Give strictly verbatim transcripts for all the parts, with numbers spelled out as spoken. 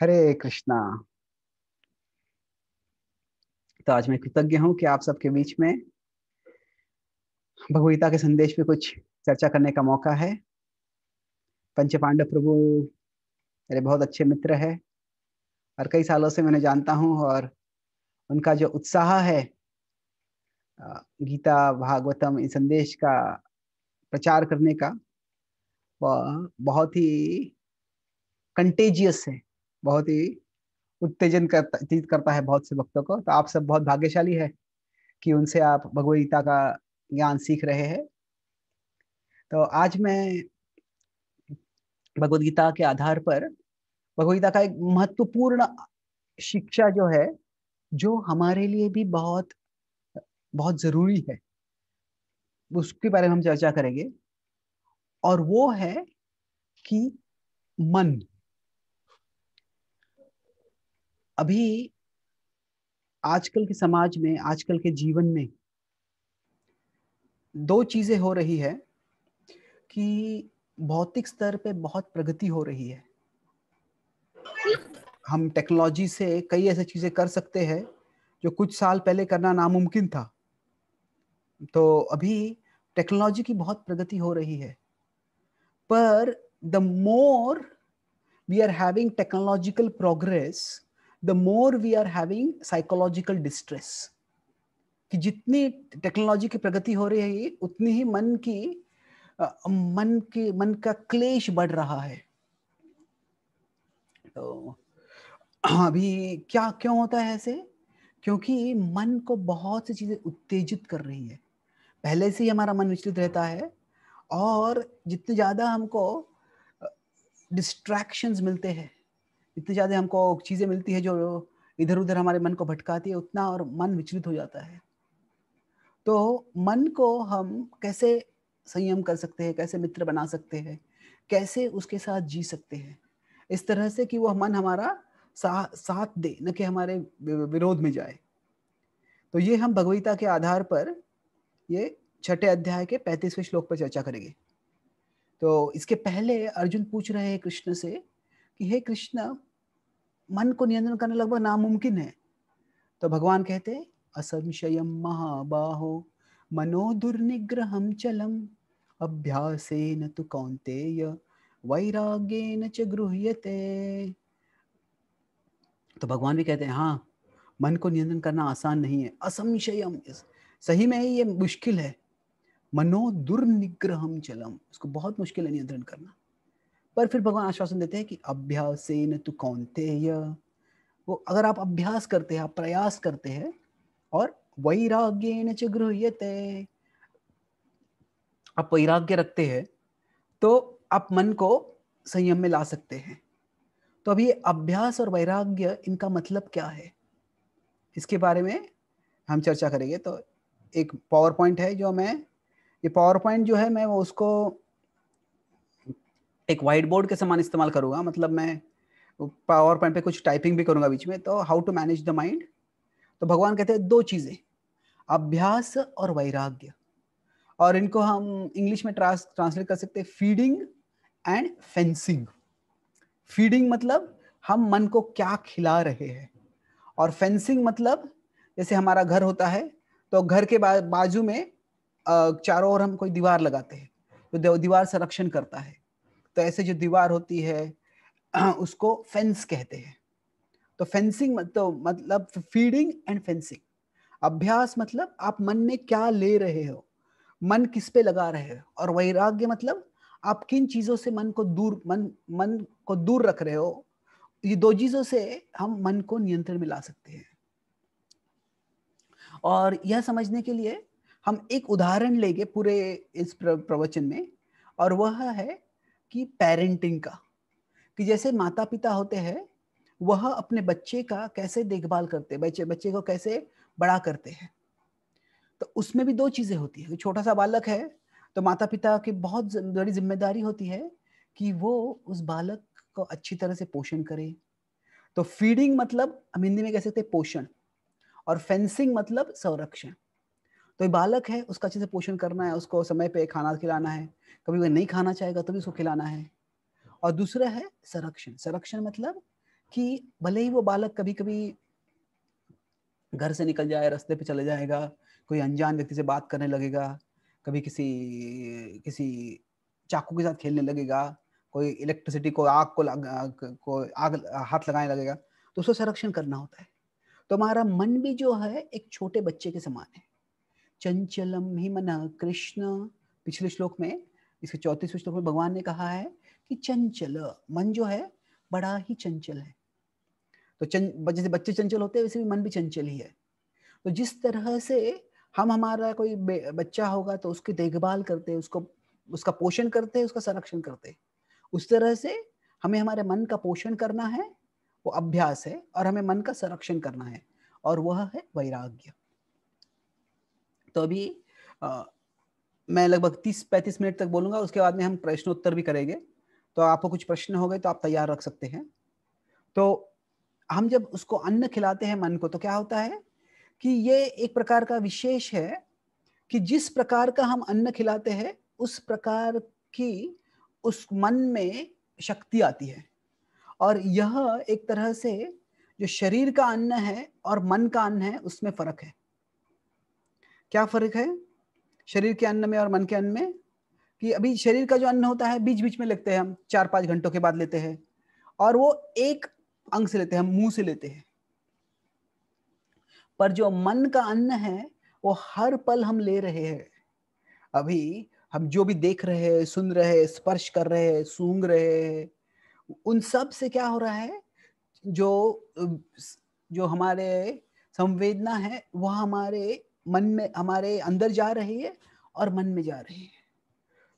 हरे कृष्णा। तो आज मैं कृतज्ञ हूं कि आप सबके बीच में भगवद्गीता के संदेश पे कुछ चर्चा करने का मौका है। पंच पांडव प्रभु मेरे बहुत अच्छे मित्र है और कई सालों से मैंने जानता हूं, और उनका जो उत्साह है गीता भागवतम इस संदेश का प्रचार करने का, वह बहुत ही कंटेजियस है, बहुत ही उत्तेजन करता करता है बहुत से भक्तों को। तो आप सब बहुत भाग्यशाली है कि उनसे आप भगवद्गीता का ज्ञान सीख रहे हैं। तो आज मैं भगवद्गीता के आधार पर भगवद्गीता का एक महत्वपूर्ण शिक्षा जो है, जो हमारे लिए भी बहुत बहुत जरूरी है, उसके बारे में हम चर्चा करेंगे। और वो है कि मन। अभी आजकल के समाज में, आजकल के जीवन में दो चीजें हो रही है कि भौतिक स्तर पे बहुत प्रगति हो रही है। हम टेक्नोलॉजी से कई ऐसी चीजें कर सकते हैं जो कुछ साल पहले करना नामुमकिन था। तो अभी टेक्नोलॉजी की बहुत प्रगति हो रही है, पर the more we are having technological progress, the more we are having psychological distress. कि जितनी टेक्नोलॉजी की प्रगति हो रही है, उतनी ही मन की मन के मन का क्लेश बढ़ रहा है। तो अभी क्या क्यों होता है ऐसे? क्योंकि मन को बहुत सी चीजें उत्तेजित कर रही है। पहले से ही हमारा मन विचलित रहता है, और जितने ज्यादा हमको डिस्ट्रैक्शंस मिलते हैं, जितने ज्यादा हमको चीजें मिलती है जो इधर उधर हमारे मन को भटकाती है, उतना और मन विचलित हो जाता है। तो मन को हम कैसे संयम कर सकते हैं, कैसे मित्र बना सकते हैं, कैसे उसके साथ जी सकते हैं, इस तरह से कि वो मन हमारा सा, साथ दे, न कि हमारे विरोध में जाए। तो ये हम भगवद्गीता के आधार पर ये छठे अध्याय के पैंतीसवें श्लोक पर चर्चा करेंगे। तो इसके पहले अर्जुन पूछ रहे हैं कृष्ण से कि हे कृष्ण, मन को नियंत्रण करना लगभग नामुमकिन है। तो भगवान कहते हैं असंशयम महाबाहो मनो दुर्निग्रहम चलम अभ्यासेन तु कौन्तेय वैराग्येन च गृह्यते। तो भगवान भी कहते हैं हाँ, मन को नियंत्रण करना आसान नहीं है। असंशयम, सही में ये मुश्किल है। मनो दुर्निग्रहम चलम, उसको बहुत मुश्किल है नियंत्रण करना। पर फिर भगवान आश्वासन देते हैं कि अभ्यासेन तु कौन्तेय, वो अगर आप अभ्यास करते हैं, आप प्रयास करते हैं, और वैराग्येन च गृह्यते, आप वैराग्य रखते हैं, तो आप मन को संयम में ला सकते हैं। तो अभी अभ्यास और वैराग्य, इनका मतलब क्या है, इसके बारे में हम चर्चा करेंगे। तो एक पावर पॉइंट है जो मैं, ये पावर पॉइंट जो है मैं वो उसको एक व्हाइट बोर्ड के समान इस्तेमाल करूंगा। मतलब मैं पावर पॉइंट पे कुछ टाइपिंग भी करूंगा बीच में। तो how to manage the mind. तो भगवान कहते हैं दो चीजें, अभ्यास और वैराग्य, और इनको हम इंग्लिश में ट्रांस ट्रांसलेट कर सकते हैं फीडिंग एंड फेंसिंग। फीडिंग मतलब हम मन को क्या खिला रहे हैं, और फेंसिंग मतलब जैसे हमारा घर होता है तो घर के बा, बाजू में चारों ओर हम कोई दीवार लगाते हैं तो दीवार संरक्षण करता है। तो ऐसे जो दीवार होती है उसको फेंस कहते हैं। तो फेंसिंग तो मतलब फीडिंग एंड फेंसिंग। अभ्यास मतलब आप मन में क्या ले रहे हो, मन किस पे लगा रहे हो, और वैराग्य मतलब आप किन चीजों से मन को दूर मन मन को दूर रख रहे हो। ये दो चीजों से हम मन को नियंत्रण में ला सकते हैं। और यह समझने के लिए हम एक उदाहरण लेंगे पूरे इस प्रवचन में, और वह है कि पेरेंटिंग का, कि जैसे माता पिता होते हैं वह अपने बच्चे का कैसे देखभाल करते, बच्चे बच्चे को कैसे बड़ा करते हैं। तो उसमें भी दो चीजें होती है। छोटा सा बालक है तो माता पिता की बहुत बड़ी जिम्मेदारी होती है कि वो उस बालक को अच्छी तरह से पोषण करे। तो फीडिंग मतलब हम हिंदी में कह सकते हैं पोषण, और फेंसिंग मतलब संरक्षण। तो बालक है, उसका अच्छे से पोषण करना है, उसको समय पे खाना खिलाना है, कभी वो नहीं खाना चाहेगा तो भी उसको खिलाना है। और दूसरा है संरक्षण। संरक्षण मतलब कि भले ही वो बालक कभी कभी घर से निकल जाए, रास्ते पे चले जाएगा, कोई अनजान व्यक्ति से बात करने लगेगा, कभी किसी किसी चाकू के साथ खेलने लगेगा, कोई इलेक्ट्रिसिटी को आग को को आग हाथ लगाने लगेगा, तो उसको संरक्षण करना होता है। तो हमारा मन भी जो है एक छोटे बच्चे के समान है। चंचलम ही मन कृष्ण, पिछले श्लोक में, इसके चौंतीसवें श्लोक में भगवान ने कहा है कि चंचल मन जो है बड़ा ही चंचल है। तो चंच जैसे बच्चे चंचल होते हैं वैसे भी मन भी चंचल ही है। तो जिस तरह से हम, हमारा कोई बच्चा होगा तो उसकी देखभाल करते, उसको उसका पोषण करते, उसका संरक्षण करते, उस तरह से हमें हमारे मन का पोषण करना है, वो अभ्यास है, और हमें मन का संरक्षण करना है, और वह है वैराग्य। तो अभी आ, मैं लगभग तीस पैंतीस मिनट तक बोलूंगा, उसके बाद में हम प्रश्नोत्तर भी करेंगे। तो आपको कुछ प्रश्न हो गए तो आप तैयार रख सकते हैं। तो हम जब उसको अन्न खिलाते हैं मन को, तो क्या होता है कि ये एक प्रकार का विशेष है कि जिस प्रकार का हम अन्न खिलाते हैं उस प्रकार की उस मन में शक्ति आती है। और यह एक तरह से जो शरीर का अन्न है और मन का अन्न है उसमें फर्क है। क्या फर्क है शरीर के अन्न में और मन के अन्न में? कि अभी शरीर का जो अन्न होता है बीच बीच में लेते हैं हम, चार पांच घंटों के बाद लेते हैं, और वो एक अंग से लेते हैं, मुंह से लेते हैं। पर जो मन का अन्न है वो हर पल हम ले रहे हैं। अभी हम जो भी देख रहे हैं, सुन रहे हैं, स्पर्श कर रहे हैं, सूंघ रहे हैं, उन सब से क्या हो रहा है, जो जो हमारे संवेदना है वह हमारे मन में, हमारे अंदर जा रही है और मन में जा रही है।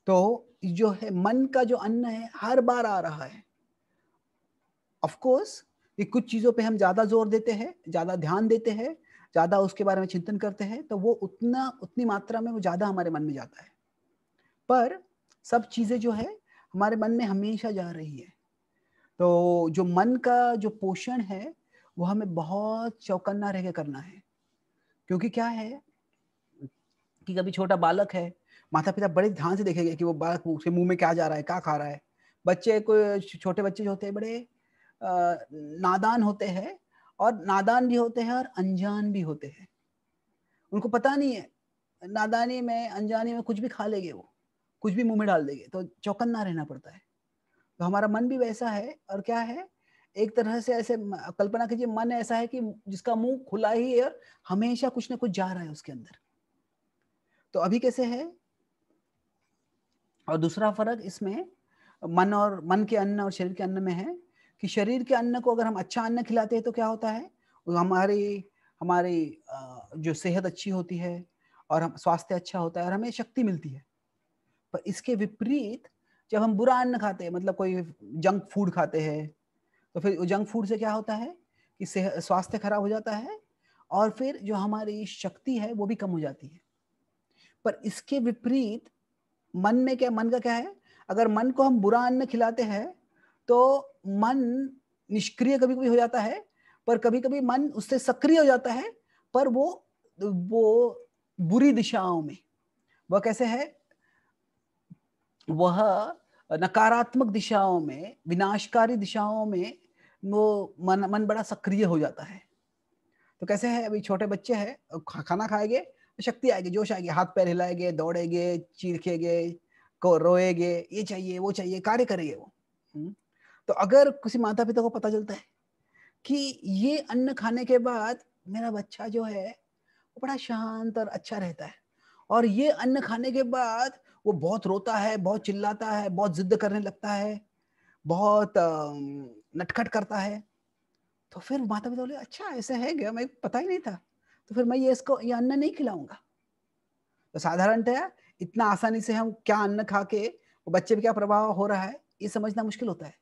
तो जो है मन का जो अन्न है हर बार आ रहा है। ऑफ कोर्स ये कुछ चीज़ों पे हम ज़्यादा जोर देते हैं, ज़्यादा ध्यान देते हैं, ज़्यादा उसके बारे में चिंतन करते हैं, तो वो उतना उतनी मात्रा में वो ज़्यादा हमारे मन में जाता है। पर सब चीज़ें जो है हमारे मन में हमेशा जा रही है। तो जो मन का जो पोषण है वो हमें बहुत चौकन्ना रह के करना है। क्योंकि क्या है कि कभी छोटा बालक है, माता पिता बड़े ध्यान से देखेंगे कि वो बालक उसके मुंह में क्या जा रहा है, क्या खा रहा है। बच्चे को, छोटे बच्चे जो होते हैं बड़े आ, नादान होते हैं, और नादान भी होते हैं और अनजान भी होते हैं। उनको पता नहीं है, नादानी में अनजानी में कुछ भी खा लेंगे, वो कुछ भी मुंह में डाल देंगे। तो चौकन्ना रहना पड़ता है। तो हमारा मन भी वैसा है। और क्या है, एक तरह से ऐसे कल्पना कीजिए, मन ऐसा है कि जिसका मुंह खुला ही है और हमेशा कुछ ना कुछ जा रहा है उसके अंदर। तो अभी कैसे है। और दूसरा फर्क इसमें मन और मन के अन्न और शरीर के अन्न में है कि शरीर के अन्न को अगर हम अच्छा अन्न खिलाते हैं तो क्या होता है, हमारी हमारी जो सेहत अच्छी होती है और हम स्वास्थ्य अच्छा होता है और हमें शक्ति मिलती है। पर इसके विपरीत जब हम बुरा अन्न खाते हैं, मतलब कोई जंक फूड खाते हैं, तो फिर जंक फूड से क्या होता है कि सेहत, स्वास्थ्य खराब हो जाता है, और फिर जो हमारी शक्ति है वो भी कम हो जाती है। पर इसके विपरीत मन में क्या, मन का क्या है, अगर मन को हम बुरा अन्न खिलाते हैं तो मन निष्क्रिय कभी कभी हो जाता है, पर कभी कभी मन उससे सक्रिय हो जाता है, पर वो वो बुरी दिशाओं में। वह कैसे है, वह नकारात्मक दिशाओं में, विनाशकारी दिशाओं में वो मन मन बड़ा सक्रिय हो जाता है। तो कैसे है, अभी छोटे बच्चे हैं, खाना खाएंगे तो शक्ति आएगी, जोश आएगी, हाथ पैर हिलाएंगे, दौड़ेंगे, चीखेंगे, को रोएंगे, ये चाहिए वो चाहिए, कार्य करेंगे वो। तो अगर किसी माता पिता को पता चलता है कि ये अन्न खाने के बाद मेरा बच्चा जो है वो बड़ा शांत और अच्छा रहता है, और ये अन्न खाने के बाद वो बहुत रोता है, बहुत चिल्लाता है, बहुत जिद करने लगता है, बहुत नटखट करता है, तो फिर माता पिता बोले अच्छा ऐसे है क्या, मैं पता ही नहीं था, तो फिर मैं ये इसको ये अन्न नहीं खिलाऊंगा। तो साधारणतया इतना आसानी से हम क्या अन्न खा के बच्चे पर क्या प्रभाव हो रहा है ये समझना मुश्किल होता है।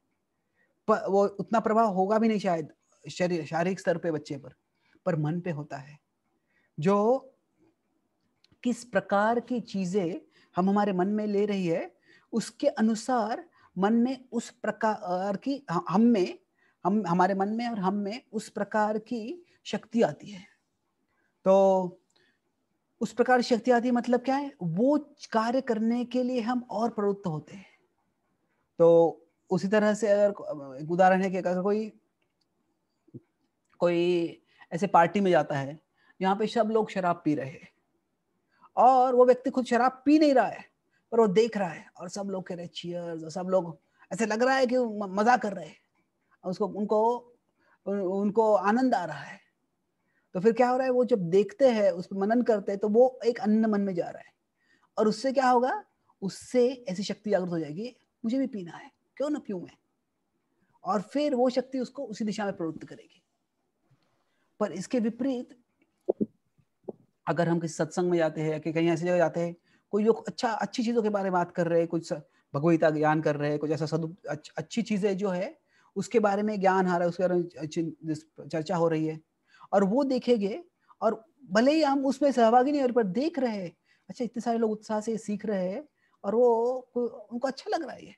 पर वो उतना प्रभाव होगा भी नहीं शायद शरीर शारीरिक स्तर पे बच्चे पर, पर मन पे होता है। जो किस प्रकार की चीजें हम हमारे मन में ले रही है उसके अनुसार मन में उस प्रकार की हम में हम हमारे मन में और हम में उस प्रकार की शक्ति आती है। तो उस प्रकार की शक्ति आती है मतलब क्या है, वो कार्य करने के लिए हम और प्रवृत्त होते हैं। तो उसी तरह से अगर उदाहरण है कि अगर कोई कोई ऐसे पार्टी में जाता है यहाँ पे सब लोग शराब पी रहे हैं और वो व्यक्ति खुद शराब पी नहीं रहा है पर वो देख रहा है और सब लोग कह रहे हैं चीयर्स और सब लोग ऐसे लग रहा है कि मजा कर रहे हैं और उसको उनको उनको आनंद आ रहा है। तो फिर क्या हो रहा है, वो जब देखते हैं उस पर मनन करते हैं तो वो एक अन्य मन में जा रहा है और उससे क्या होगा, उससे ऐसी शक्ति जागृत हो जाएगी मुझे भी पीना है क्यों ना पीऊं मैं, और फिर वो शक्ति उसको उसी दिशा में प्रवृत्त करेगी। पर इसके विपरीत अगर हम किसी सत्संग में जाते हैं या कहीं ऐसी जगह जाते हैं कोई लोग अच्छा अच्छी चीजों के बारे में बात कर रहे हैं, कुछ भगवद्गीता ज्ञान कर रहे हैं, कुछ ऐसा सदु अच्छ, अच्छी चीजें जो है उसके बारे में ज्ञान आ रहा है, उसके बारे में चर्चा हो रही है और वो देखेंगे और भले ही हम उसमें सहभागी नहीं हो रहे पर देख रहे हैं अच्छा इतने सारे लोग उत्साह से सीख रहे हैं और वो उनको अच्छा लग रहा है,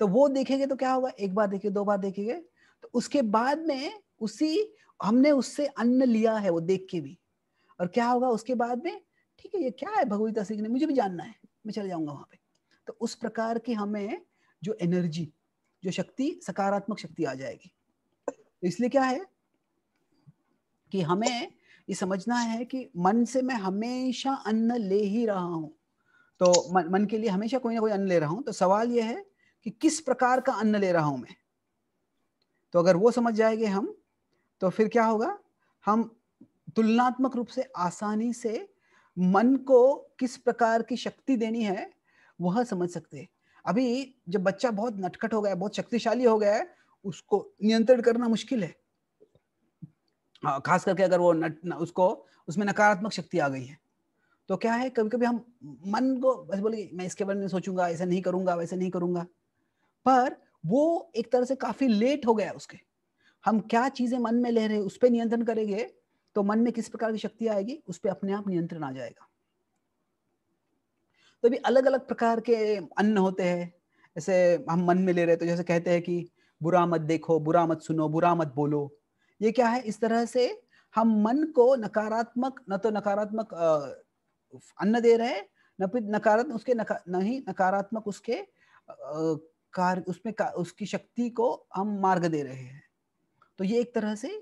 तो वो देखेंगे तो क्या होगा, एक बार देखेंगे दो बार देखेंगे तो उसके बाद में उसी हमने उससे अन्न लिया है वो देख के भी, और क्या होगा उसके बाद में ठीक है ये क्या है भगवद्गीता सीखने मुझे भी जानना है मैं चले जाऊंगा वहां पे। तो उस प्रकार की हमें जो एनर्जी जो शक्ति सकारात्मक शक्ति आ जाएगी। इसलिए क्या है कि हमें ये समझना है कि मन से मैं हमेशा अन्न ले ही रहा हूं तो मन, मन के लिए हमेशा कोई ना कोई अन्न ले रहा हूं। तो सवाल यह है कि किस प्रकार का अन्न ले रहा हूं मैं, तो अगर वो समझ जाएंगे हम तो फिर क्या होगा, हम तुलनात्मक रूप से आसानी से मन को किस प्रकार की शक्ति देनी है वह समझ सकते हैं। अभी जब बच्चा बहुत नटखट हो गया बहुत शक्तिशाली हो गया है उसको नियंत्रण करना मुश्किल है, खास करके अगर वो नट उसको उसमें नकारात्मक शक्ति आ गई है तो क्या है कभी कभी हम मन को बस बोलिए मैं इसके बारे में सोचूंगा ऐसा नहीं करूंगा वैसे नहीं करूंगा, पर वो एक तरह से काफी लेट हो गया उसके। हम क्या चीजें मन में ले रहे हैं उस पर नियंत्रण करेंगे तो मन में किस प्रकार की शक्ति आएगी उस पर अपने आप नियंत्रण आ जाएगा। तो भी अलग अलग प्रकार के अन्न होते हैं ऐसे हम मन में ले रहे, तो जैसे कहते हैं कि बुरा मत देखो बुरा मत सुनो बुरा मत बोलो, ये क्या है इस तरह से हम मन को नकारात्मक न तो नकारात्मक अन्न दे रहे न फिर नकारात्मक उसके नका, नहीं नकारात्मक उसके कार्य उसमें का, उसकी शक्ति को हम मार्ग दे रहे हैं। तो ये एक तरह से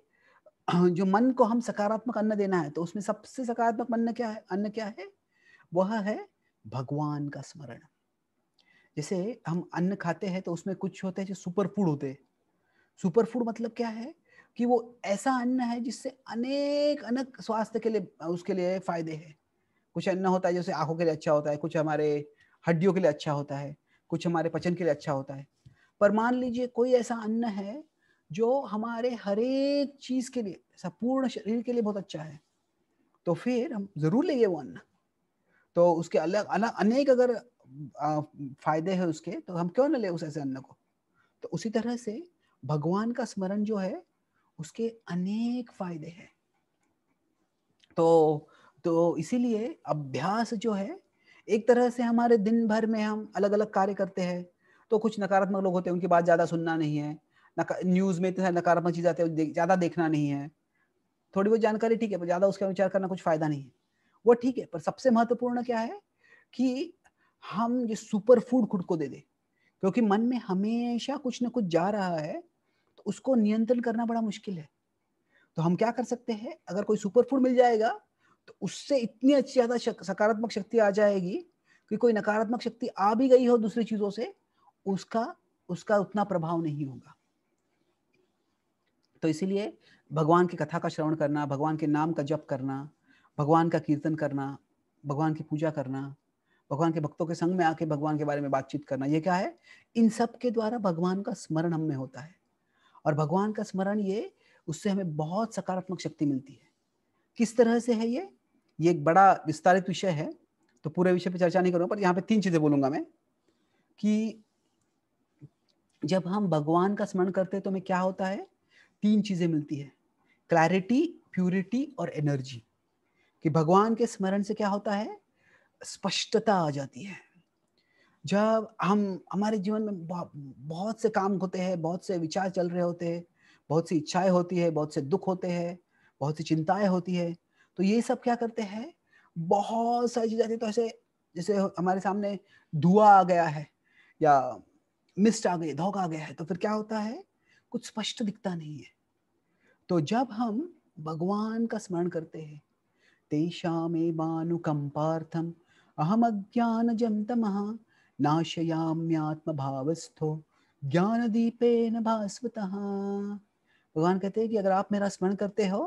जो मन को हम सकारात्मक अन्न देना है तो उसमें सबसे सकारात्मक अन्न क्या है अन्न क्या है वह है भगवान का स्मरण। जैसे हम अन्न खाते हैं तो उसमें कुछ होते हैं जो सुपर फूड होते हैं। सुपर फूड मतलब क्या है कि वो ऐसा अन्न है जिससे अनेक अनेक स्वास्थ्य के लिए उसके लिए फायदे हैं। कुछ अन्न होता है जैसे आंखों के लिए अच्छा होता है, कुछ हमारे हड्डियों के लिए अच्छा होता है, कुछ हमारे पचन के लिए अच्छा होता है। पर मान लीजिए कोई ऐसा अन्न है जो हमारे हर एक चीज के लिए पूर्ण शरीर के लिए बहुत अच्छा है तो फिर हम जरूर लेंगे वो अन्न। तो उसके अलग अलग अनेक अगर आ, फायदे हैं उसके तो हम क्यों ना ले उस ऐसे अन्न को। तो उसी तरह से भगवान का स्मरण जो है उसके अनेक फायदे हैं। तो तो इसीलिए अभ्यास जो है एक तरह से हमारे दिन भर में हम अलग अलग कार्य करते हैं तो कुछ नकारात्मक लोग होते हैं उनकी बात ज्यादा सुनना नहीं है, न्यूज में इतने नकारात्मक चीज आते हैं ज्यादा देखना नहीं है, थोड़ी बहुत जानकारी ठीक है पर ज्यादा उसका विचार करना कुछ फायदा नहीं है वो ठीक है। पर सबसे महत्वपूर्ण क्या है कि हम ये सुपर फूड खुद को दे दे क्योंकि मन में हमेशा कुछ ना कुछ जा रहा है तो उसको नियंत्रण करना बड़ा मुश्किल है। तो हम क्या कर सकते हैं अगर कोई सुपर फूड मिल जाएगा तो उससे इतनी अच्छी ज्यादा सकारात्मक शक्ति आ जाएगी कि कोई नकारात्मक शक्ति आ भी गई हो दूसरी चीजों से उसका उसका उतना प्रभाव नहीं होगा। तो इसीलिए भगवान की कथा का श्रवण करना, भगवान के नाम का जप करना, भगवान का कीर्तन करना, भगवान की पूजा करना, भगवान के भक्तों के संग में आके भगवान के बारे में बातचीत करना, ये क्या है इन सब के द्वारा भगवान का स्मरण हम में होता है। और भगवान का स्मरण ये उससे हमें बहुत सकारात्मक शक्ति मिलती है। किस तरह से है ये ये एक बड़ा विस्तारित विषय है तो पूरे विषय पर चर्चा नहीं करूँगा, पर यहाँ पे तीन चीजें बोलूंगा मैं कि जब हम भगवान का स्मरण करते हैं तो हमें क्या होता है, तीन चीजें मिलती है, क्लैरिटी, प्यूरिटी और एनर्जी। कि भगवान के स्मरण से क्या होता है, स्पष्टता आ जाती है। जब हम हमारे जीवन में बहुत से काम होते हैं, बहुत से विचार चल रहे होते हैं, बहुत सी इच्छाएं होती है, बहुत से दुख होते हैं, बहुत सी चिंताएं होती है, तो ये सब क्या करते हैं, बहुत सारी चीजें आती है। तो ऐसे जैसे हमारे सामने धुआं आ गया है या मिस्ट आ गई, धोखा आ गया है, तो फिर क्या होता है कुछ स्पष्ट दिखता नहीं है। तो जब हम भगवान का स्मरण करते हैं, तेषामेवानुकंपार्थम अहम अज्ञानजं तमः नाशयाम्यात्म भावस्थो ज्ञानदीपेन भास्वतः। भगवान कहते हैं कि अगर आप मेरा स्मरण करते हो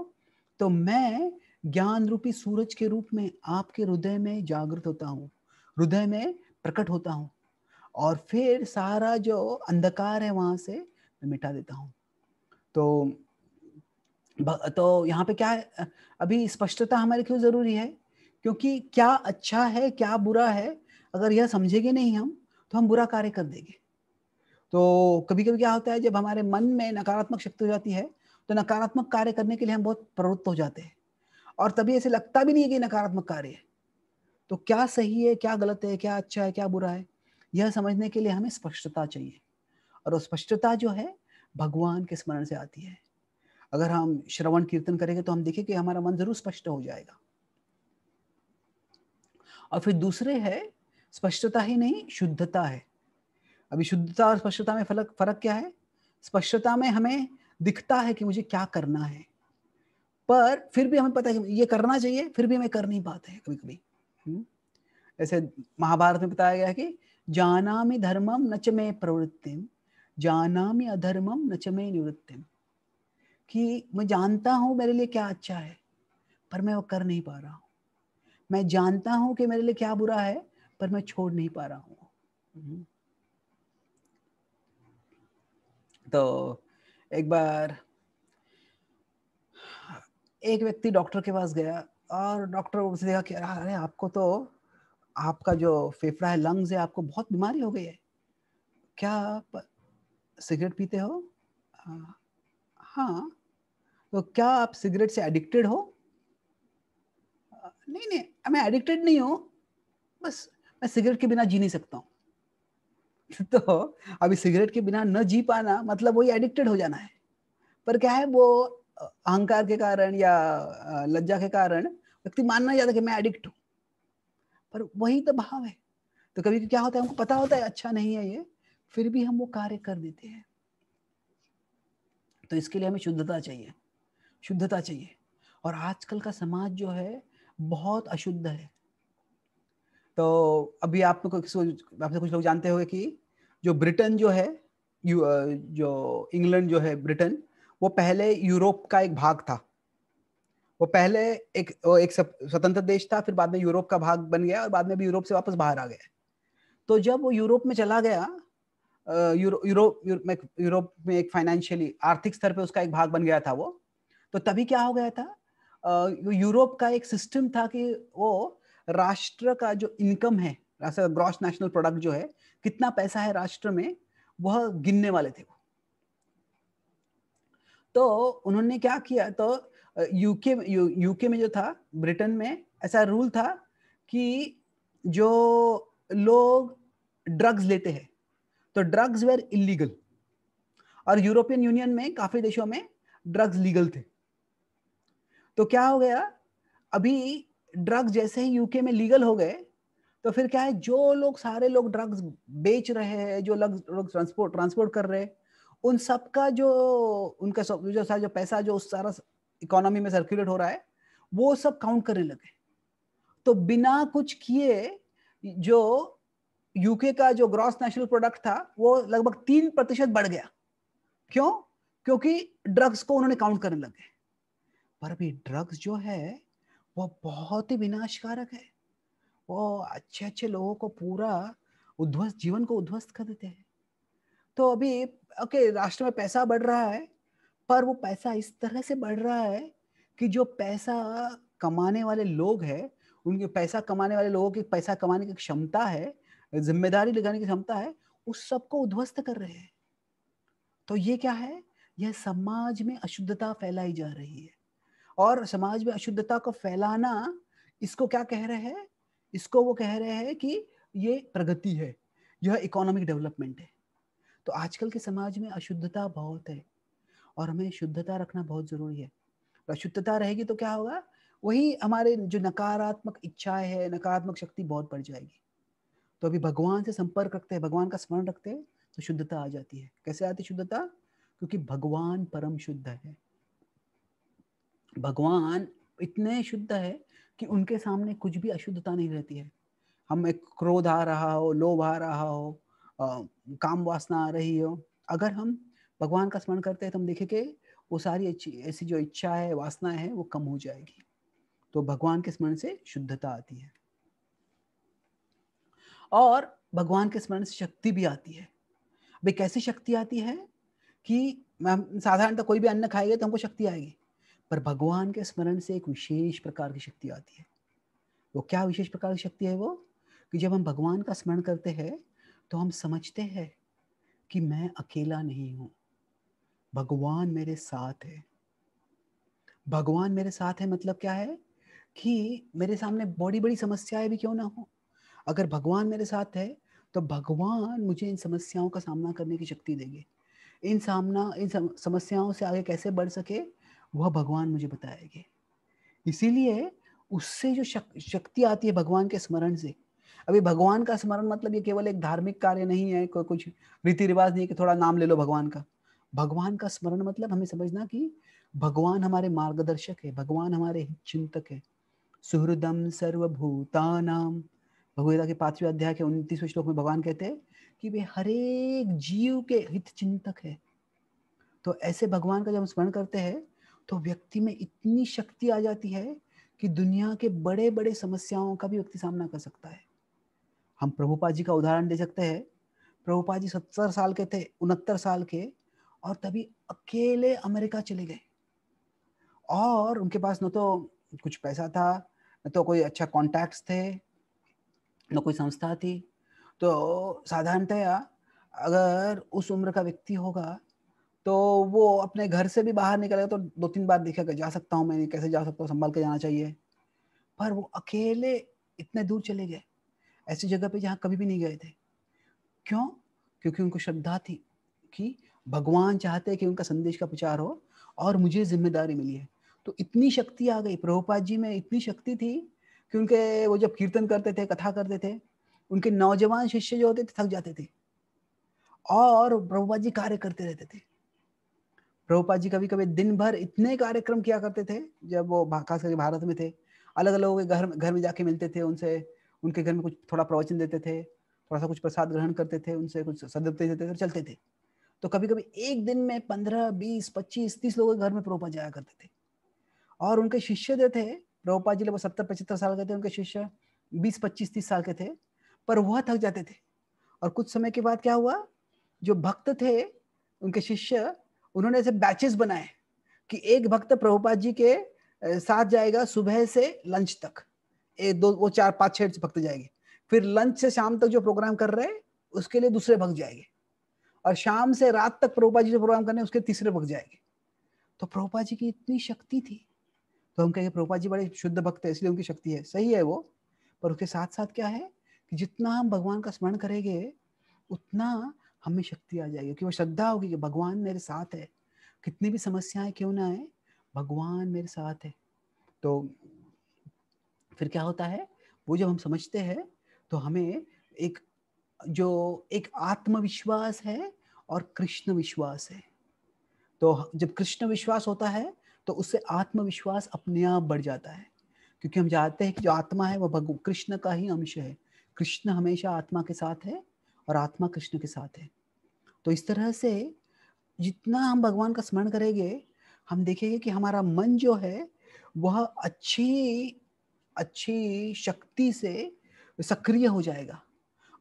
तो मैं ज्ञान रूपी सूरज के रूप में आपके हृदय में जागृत होता हूँ, हृदय में प्रकट होता हूँ, और फिर सारा जो अंधकार है वहाँ से मैं मिटा देता हूँ। तो तो यहाँ पे क्या है? अभी स्पष्टता हमारे क्यों जरूरी है? क्योंकि क्या अच्छा है क्या बुरा है अगर यह समझेंगे नहीं हम तो हम बुरा कार्य कर देंगे। तो कभी कभी क्या होता है, जब हमारे मन में नकारात्मक शक्ति हो जाती है तो नकारात्मक कार्य करने के लिए हम बहुत प्रवृत्त हो जाते हैं, और तभी ऐसे लगता भी नहीं है कि नकारात्मक कार्य है। तो क्या सही है क्या गलत है, क्या अच्छा है क्या बुरा है, यह समझने के लिए हमें स्पष्टता चाहिए, और वो स्पष्टता जो है भगवान के स्मरण से आती है। अगर हम श्रवण कीर्तन करेंगे तो हम देखेंगे कि हमारा मन जरूर स्पष्ट हो जाएगा। और फिर दूसरे है स्पष्टता ही नहीं शुद्धता है। अभी शुद्धता और स्पष्टता में फर्क फर्क क्या है? स्पष्टता में हमें दिखता है कि मुझे क्या करना है, पर फिर भी हमें पता है कि ये करना चाहिए, फिर भी हमें कर नहीं पाते हैं कभी कभी। ऐसे महाभारत में बताया गया है कि जानामि धर्मम न च मे प्रवृत्तिम जानामि अधर्मम न च मे निवृत्तिम, कि मैं जानता हूँ मेरे लिए क्या अच्छा है पर मैं वो कर नहीं पा रहा हूँ, मैं जानता हूँ कि मेरे लिए क्या बुरा है पर मैं छोड़ नहीं पा रहा हूँ। तो एक बार एक व्यक्ति डॉक्टर के पास गया और डॉक्टर उसे देखा कि अरे आपको तो, आपका जो फेफड़ा है लंग्स है, आपको बहुत बीमारी हो गई है, क्या आप सिगरेट पीते हो? हाँ। तो क्या आप सिगरेट से एडिक्टेड हो? नहीं नहीं मैं एडिक्टेड नहीं हूँ, बस मैं सिगरेट के बिना जी नहीं सकता हूँ। तो अभी सिगरेट के बिना न जी पाना मतलब वही एडिक्टेड हो जाना है, पर क्या है वो अहंकार के कारण या लज्जा के कारण व्यक्ति मानना ही चाहता कि मैं एडिक्ट हूँ, पर वही तो भाव है। तो कभी क्या होता है, हमको पता होता है अच्छा नहीं है ये, फिर भी हम वो कार्य कर देते हैं। तो इसके लिए हमें शुद्धता चाहिए, शुद्धता चाहिए। और आजकल का समाज जो है बहुत अशुद्ध है। तो अभी आप में आपसे कुछ लोग जानते होंगे कि जो ब्रिटेन जो है, जो इंग्लैंड जो है ब्रिटेन, वो पहले यूरोप का एक भाग था। वो पहले एक वो एक स्वतंत्र देश था, फिर बाद में यूरोप का भाग बन गया, और बाद में भी यूरोप से वापस बाहर आ गया। तो जब वो यूरोप में चला गया, यूरो, यूरो, यूरो, में, यूरोप में एक फाइनेंशियली आर्थिक स्तर पे उसका एक भाग बन गया था वो। तो तभी क्या हो गया था, यूरोप का एक सिस्टम था कि वो राष्ट्र का जो इनकम है, राष्ट्र ग्रॉस नेशनल प्रोडक्ट जो है, कितना पैसा है राष्ट्र में, वह गिनने वाले थे। तो उन्होंने क्या किया, तो यूके यू, यूके में जो था, ब्रिटेन में ऐसा रूल था कि जो लोग ड्रग्स लेते हैं तो ड्रग्स वेर इलीगल, और यूरोपियन यूनियन में काफी देशों में ड्रग्स लीगल थे। तो क्या हो गया, अभी ड्रग्स जैसे ही यूके में लीगल हो गए तो फिर क्या है, जो लोग सारे लोग ड्रग्स बेच रहे हैं, जो लोग ट्रांसपोर्ट ट्रांसपोर्ट कर रहे हैं, उन सब का जो उनका सब जो सारा जो पैसा जो उस सारा इकोनॉमी में सर्कुलेट हो रहा है वो सब काउंट करने लगे। तो बिना कुछ किए जो यूके का जो ग्रॉस नेशनल प्रोडक्ट था वो लगभग तीन प्रतिशत बढ़ गया। क्यों? क्योंकि ड्रग्स को उन्होंने काउंट करने लगे। पर भी ड्रग्स जो है वो बहुत ही विनाशकारक है, वो अच्छे अच्छे लोगों को पूरा उध्वस्त, जीवन को उध्वस्त कर देते हैं। तो अभी ओके राष्ट्र में पैसा बढ़ रहा है, पर वो पैसा इस तरह से बढ़ रहा है कि जो पैसा कमाने वाले लोग हैं, उनके पैसा कमाने वाले लोगों की पैसा कमाने की क्षमता है, जिम्मेदारी लगाने की क्षमता है, उस सबको उध्वस्त कर रहे हैं। तो ये क्या है, यह समाज में अशुद्धता फैलाई जा रही है। और समाज में अशुद्धता को फैलाना, इसको क्या कह रहे हैं, इसको वो कह रहे हैं कि ये प्रगति है, यह इकोनॉमिक डेवलपमेंट है। तो आजकल के समाज में अशुद्धता बहुत है और हमें शुद्धता रखना बहुत जरूरी है। अशुद्धता रहेगी तो क्या होगा, वही हमारे जो नकारात्मक इच्छाएं है, नकारात्मक शक्ति बहुत बढ़ जाएगी। तो अभी भगवान से संपर्क रखते हैं, भगवान का स्मरण रखते हैं तो शुद्धता आ जाती है। कैसे आती है शुद्धता? क्योंकि भगवान परम शुद्ध है। भगवान इतने शुद्ध है कि उनके सामने कुछ भी अशुद्धता नहीं रहती है। हम एक क्रोध आ रहा हो, लोभ आ रहा हो, आ, काम वासना आ रही हो, अगर हम भगवान का स्मरण करते हैं तो हम देखें कि वो सारी अच्छी ऐसी जो इच्छा है, वासना है, वो कम हो जाएगी। तो भगवान के स्मरण से शुद्धता आती है और भगवान के स्मरण से शक्ति भी आती है। भाई कैसी शक्ति आती है कि साधारणतः कोई भी अन्न खाएगा तो हमको शक्ति आएगी, पर भगवान के स्मरण से एक विशेष प्रकार की शक्ति आती है। वो क्या विशेष प्रकार की शक्ति है? वो कि जब हम भगवान का स्मरण करते हैं तो हम समझते हैं कि मैं अकेला नहीं हूँ, भगवान मेरे साथ है। भगवान मेरे साथ है मतलब क्या है कि मेरे सामने बड़ी बड़ी समस्याएं भी क्यों ना हो, अगर भगवान मेरे साथ है तो भगवान मुझे इन समस्याओं का सामना करने की शक्ति देंगे। इन सामना इन समस्याओं से आगे कैसे बढ़ सके वह भगवान मुझे बताएंगे। इसीलिए उससे जो शक, शक्ति आती है भगवान के स्मरण से। अभी भगवान का स्मरण मतलब ये केवल एक धार्मिक कार्य नहीं है, कोई कुछ रीति रिवाज नहीं है कि थोड़ा नाम ले लो भगवान का। भगवान का स्मरण मतलब हमें समझना कि भगवान हमारे मार्गदर्शक है, भगवान हमारे चिंतक है। सुहृदम सर्वभूतानाम, भगवद्गीता के पांचवें अध्याय के उनतीसवें श्लोक में भगवान कहते हैं कि वे हरेक जीव के हित चिंतक है। तो ऐसे भगवान का जब हम स्मरण करते हैं तो व्यक्ति में इतनी शक्ति आ जाती है कि दुनिया के बड़े बड़े समस्याओं का भी व्यक्ति सामना कर सकता है। हम प्रभुपाद जी का उदाहरण दे सकते हैं। प्रभुपाद जी सत्तर साल के थे, उनहत्तर साल के, और तभी अकेले अमेरिका चले गए। और उनके पास न तो कुछ पैसा था, न तो कोई अच्छा कॉन्टैक्ट्स थे, न कोई संस्था थी। तो साधारणतया अगर उस उम्र का व्यक्ति होगा तो वो अपने घर से भी बाहर निकलेगा तो दो तीन बार देखेगा जा सकता हूँ, मैं कैसे जा सकता हूँ, संभाल के जाना चाहिए। पर वो अकेले इतने दूर चले गए, ऐसी जगह पे जहाँ कभी भी नहीं गए थे। क्यों? क्योंकि उनको श्रद्धा थी कि भगवान चाहते हैं कि उनका संदेश का प्रचार हो और मुझे जिम्मेदारी मिली है। तो इतनी शक्ति आ गई प्रभुपाद जी में, इतनी शक्ति थी कि उनके वो जब कीर्तन करते थे, कथा करते थे, उनके नौजवान शिष्य जो होते थे थक जाते थे और प्रभुपाद जी कार्य करते रहते थे। प्रभुपाद जी कभी कभी दिन भर इतने कार्यक्रम किया करते थे। जब वो खास करके भारत में थे, अलग अलग लोगों के घर घर में जाके मिलते थे, उनसे उनके घर में कुछ थोड़ा प्रवचन देते थे, थोड़ा सा कुछ प्रसाद ग्रहण करते थे, उनसे कुछ सदुपदेश देते थे और चलते थे। तो कभी कभी एक दिन में पंद्रह बीस पच्चीस तीस लोगों के घर में प्रभुपाद जाया करते थे। और उनके शिष्य जो थे, प्रभुपाद जी लगभग सत्तर पचहत्तर साल के थे, उनके शिष्य बीस पच्चीस तीस साल के थे, पर वह थक जाते थे। और कुछ समय के बाद क्या हुआ, जो भक्त थे उनके शिष्य, उन्होंने ऐसे बैचेस बनाए कि एक भक्त प्रभुपाद जी के साथ जाएगा सुबह से लंच तक, एक दो वो चार पाँच छह भक्त जाएंगे, फिर लंच से शाम तक जो प्रोग्राम कर रहे हैं उसके लिए दूसरे भक्त जाएंगे, और शाम से रात तक प्रभुपाद जी जो प्रोग्राम कर रहे हैं उसके तीसरे भक्त जाएंगे। तो प्रभुपाद जी की इतनी शक्ति थी। तो हम कहेंगे प्रभुपाद जी बड़े शुद्ध भक्त है इसलिए उनकी शक्ति है, सही है वो। पर उसके साथ साथ क्या है कि जितना हम भगवान का स्मरण करेंगे उतना हमें शक्ति आ जाएगी, क्योंकि वो श्रद्धा होगी कि भगवान मेरे साथ है। कितनी भी समस्याएं क्यों ना आए, भगवान मेरे साथ है। तो फिर क्या होता है, वो जब हम समझते हैं तो हमें एक जो एक आत्मविश्वास है और कृष्ण विश्वास है। तो जब कृष्ण विश्वास होता है तो उससे आत्मविश्वास अपने आप बढ़ जाता है, क्योंकि हम जानते हैं कि जो आत्मा है वह कृष्ण का ही अंश है। कृष्ण हमेशा आत्मा के साथ है और आत्मा कृष्ण के साथ है। तो इस तरह से जितना हम भगवान का स्मरण करेंगे हम देखेंगे कि हमारा मन जो है वह अच्छी अच्छी शक्ति से सक्रिय हो जाएगा।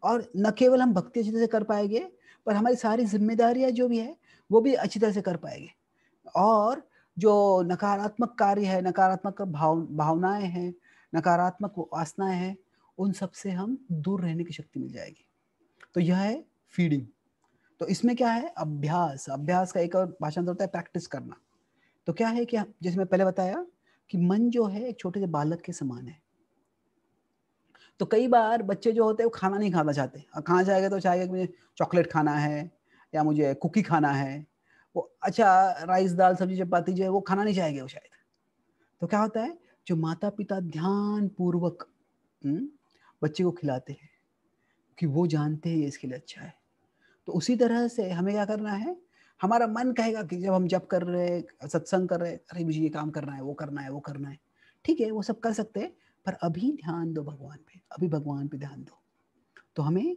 और न केवल हम भक्ति अच्छी तरह से कर पाएंगे, पर हमारी सारी जिम्मेदारियां जो भी है वो भी अच्छी तरह से कर पाएंगे। और जो नकारात्मक कार्य है, नकारात्मक भाव भावनाएँ हैं, नकारात्मक वासनाएँ हैं, उन सब से हम दूर रहने की शक्ति मिल जाएगी। तो यह है फीडिंग। तो इसमें क्या है, अभ्यास। अभ्यास का एक और भाषांतर होता है प्रैक्टिस करना। तो क्या है कि जैसे मैं पहले बताया कि मन जो है एक छोटे से बालक के समान है। तो कई बार बच्चे जो होते हैं वो खाना नहीं खाना चाहते, और खाना चाहेगा तो चाहेगा कि मुझे चॉकलेट खाना है या मुझे कुकी खाना है। वो अच्छा राइस दाल सब्जी चपाती जो है वो खाना नहीं चाहेगा वो शायद। तो क्या होता है, जो माता पिता ध्यान पूर्वक बच्चे को खिलाते हैं कि वो जानते हैं इसके लिए अच्छा है। तो उसी तरह से हमें क्या करना है, हमारा मन कहेगा कि जब हम जप कर रहे, सत्संग कर रहे, अरे मुझे ये काम करना है, वो करना है, वो करना है, ठीक है वो सब कर सकते हैं, पर अभी ध्यान दो भगवान पे, अभी भगवान पे ध्यान दो। तो हमें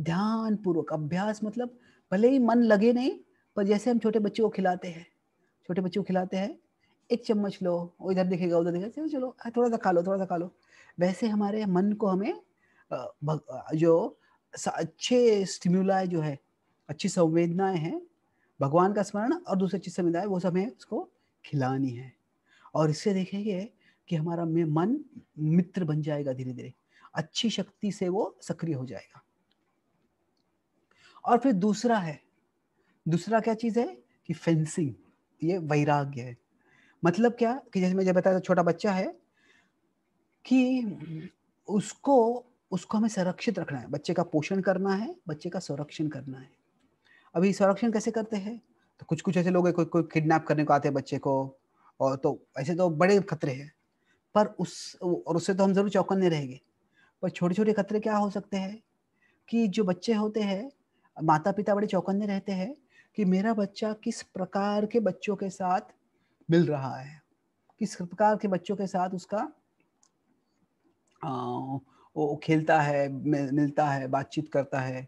ध्यान पूर्वक अभ्यास, मतलब भले ही मन लगे नहीं, पर जैसे हम छोटे बच्चों को खिलाते हैं, छोटे बच्चों को खिलाते हैं, एक चम्मच लो, इधर देखेगा उधर देखेगा, चलो चलो थोड़ा सा खा लो, थोड़ा सा खा लो, वैसे हमारे मन को हमें जो अच्छे स्टिम्यूलाई जो है, अच्छी संवेदनाएं हैं, भगवान का स्मरण और दूसरी अच्छी संवेदनाएं, वो सब हमें उसको खिलानी है। और इससे देखेंगे कि हमारा मन मित्र बन जाएगा, धीरे धीरे अच्छी शक्ति से वो सक्रिय हो जाएगा। और फिर दूसरा है, दूसरा क्या चीज़ है कि फेंसिंग, ये वैराग्य है। मतलब क्या कि जैसे मैं जब बताया छोटा बच्चा है कि उसको उसको हमें संरक्षित रखना है, बच्चे का पोषण करना है, बच्चे का संरक्षण करना है। अभी संरक्षण कैसे करते हैं, तो कुछ कुछ ऐसे लोग हैं, कोई कोई किडनैप करने को आते हैं बच्चे को, और तो ऐसे तो बड़े खतरे हैं, पर उस और उससे तो हम जरूर चौकन्ने रहेंगे, पर छोटे छोटे खतरे क्या हो सकते हैं कि जो बच्चे होते हैं, माता पिता बड़े चौकन्ने रहते हैं कि मेरा बच्चा किस प्रकार के बच्चों के साथ मिल रहा है, किस प्रकार के बच्चों के साथ उसका आ, वो खेलता है, मिलता है, बातचीत करता है।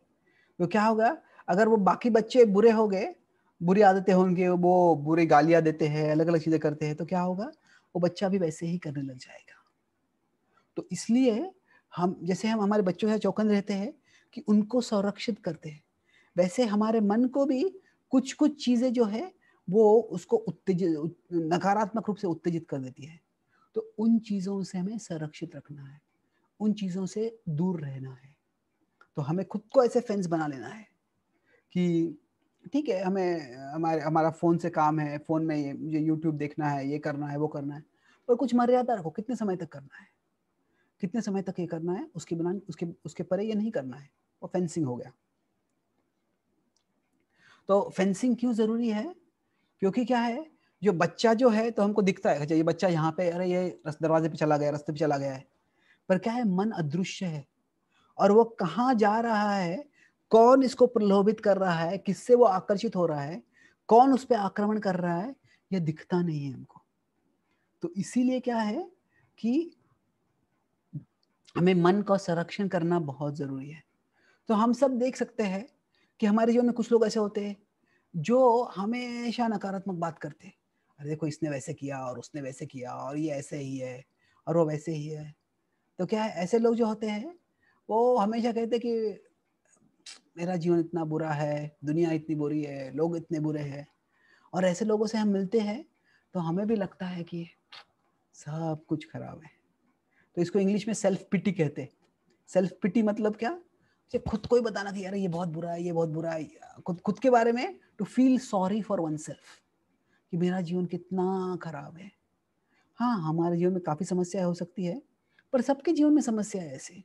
तो क्या होगा अगर वो बाकी बच्चे बुरे हो गए, बुरी आदतें होंगे, वो बुरी गालियाँ देते हैं, अलग अलग चीज़ें करते हैं, तो क्या होगा वो बच्चा भी वैसे ही करने लग जाएगा। तो इसलिए हम जैसे हम हमारे बच्चों से चौकन्ने रहते हैं कि उनको संरक्षित करते हैं, वैसे हमारे मन को भी कुछ कुछ चीज़ें जो है वो उसको उत्तेजित, नकारात्मक रूप से उत्तेजित कर देती है। तो उन चीज़ों से हमें संरक्षित रखना है, उन चीज़ों से दूर रहना है। तो हमें खुद को ऐसे फेंस बना लेना है कि ठीक है हमें हमारे हमारा फ़ोन से काम है, फ़ोन में ये मुझे यूट्यूब देखना है, ये करना है, वो करना है, पर कुछ मर्यादा रखो, कितने समय तक करना है, कितने समय तक ये करना है, उसके बिना उसके उसके परे ये नहीं करना है, वो फेंसिंग हो गया। तो फेंसिंग क्यों ज़रूरी है, क्योंकि क्या है जो बच्चा जो है तो हमको दिखता है ये बच्चा यहाँ पे, अरे ये दरवाजे पे चला गया, रास्ते पे चला गया है, पर क्या है मन अदृश्य है, और वो कहाँ जा रहा है, कौन इसको प्रलोभित कर रहा है, किससे वो आकर्षित हो रहा है, कौन उस पर आक्रमण कर रहा है, ये दिखता नहीं है हमको। तो इसीलिए क्या है कि हमें मन का संरक्षण करना बहुत ज़रूरी है। तो हम सब देख सकते हैं कि हमारे जीवन में कुछ लोग ऐसे होते हैं जो हमेशा नकारात्मक बात करते हैं, अरे देखो इसने वैसे किया और उसने वैसे किया और ये ऐसे ही है और वो वैसे ही है। तो क्या है ऐसे लोग जो होते हैं वो हमेशा कहते हैं कि मेरा जीवन इतना बुरा है, दुनिया इतनी बुरी है, लोग इतने बुरे हैं। और ऐसे लोगों से हम मिलते हैं तो हमें भी लगता है कि सब कुछ खराब है। तो इसको इंग्लिश में सेल्फ पिटी कहते हैं। सेल्फ पिटी मतलब क्या, खुद को ही बताना कि यार ये बहुत बुरा है, ये बहुत बुरा है, खुद खुद के बारे में, to feel sorry for oneself कि मेरा जीवन कितना खराब है। हाँ हमारे जीवन में काफ़ी समस्याएं हो सकती है, पर सबके जीवन में समस्या है, ऐसे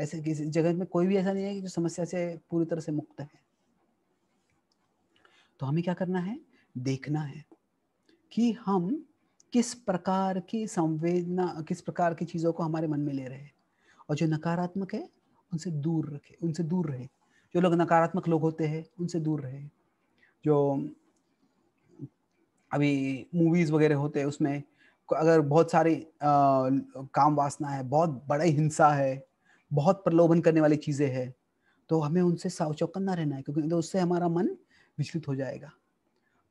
ऐसे किसी जगत में कोई भी ऐसा नहीं है कि जो समस्या से पूरी तरह से मुक्त है। तो हमें क्या करना है, देखना है कि हम किस प्रकार की संवेदना, किस प्रकार की चीज़ों को हमारे मन में ले रहे हैं, और जो नकारात्मक है उनसे दूर रखे, उनसे दूर रहे। जो लोग नकारात्मक लोग होते हैं उनसे दूर रहे। जो अभी मूवीज़ वगैरह होते हैं उसमें अगर बहुत सारी काम वासना है, बहुत बड़ी हिंसा है, बहुत प्रलोभन करने वाली चीज़ें हैं, तो हमें उनसे सावचौकन्ना रहना है, क्योंकि तो उससे हमारा मन विचलित हो जाएगा।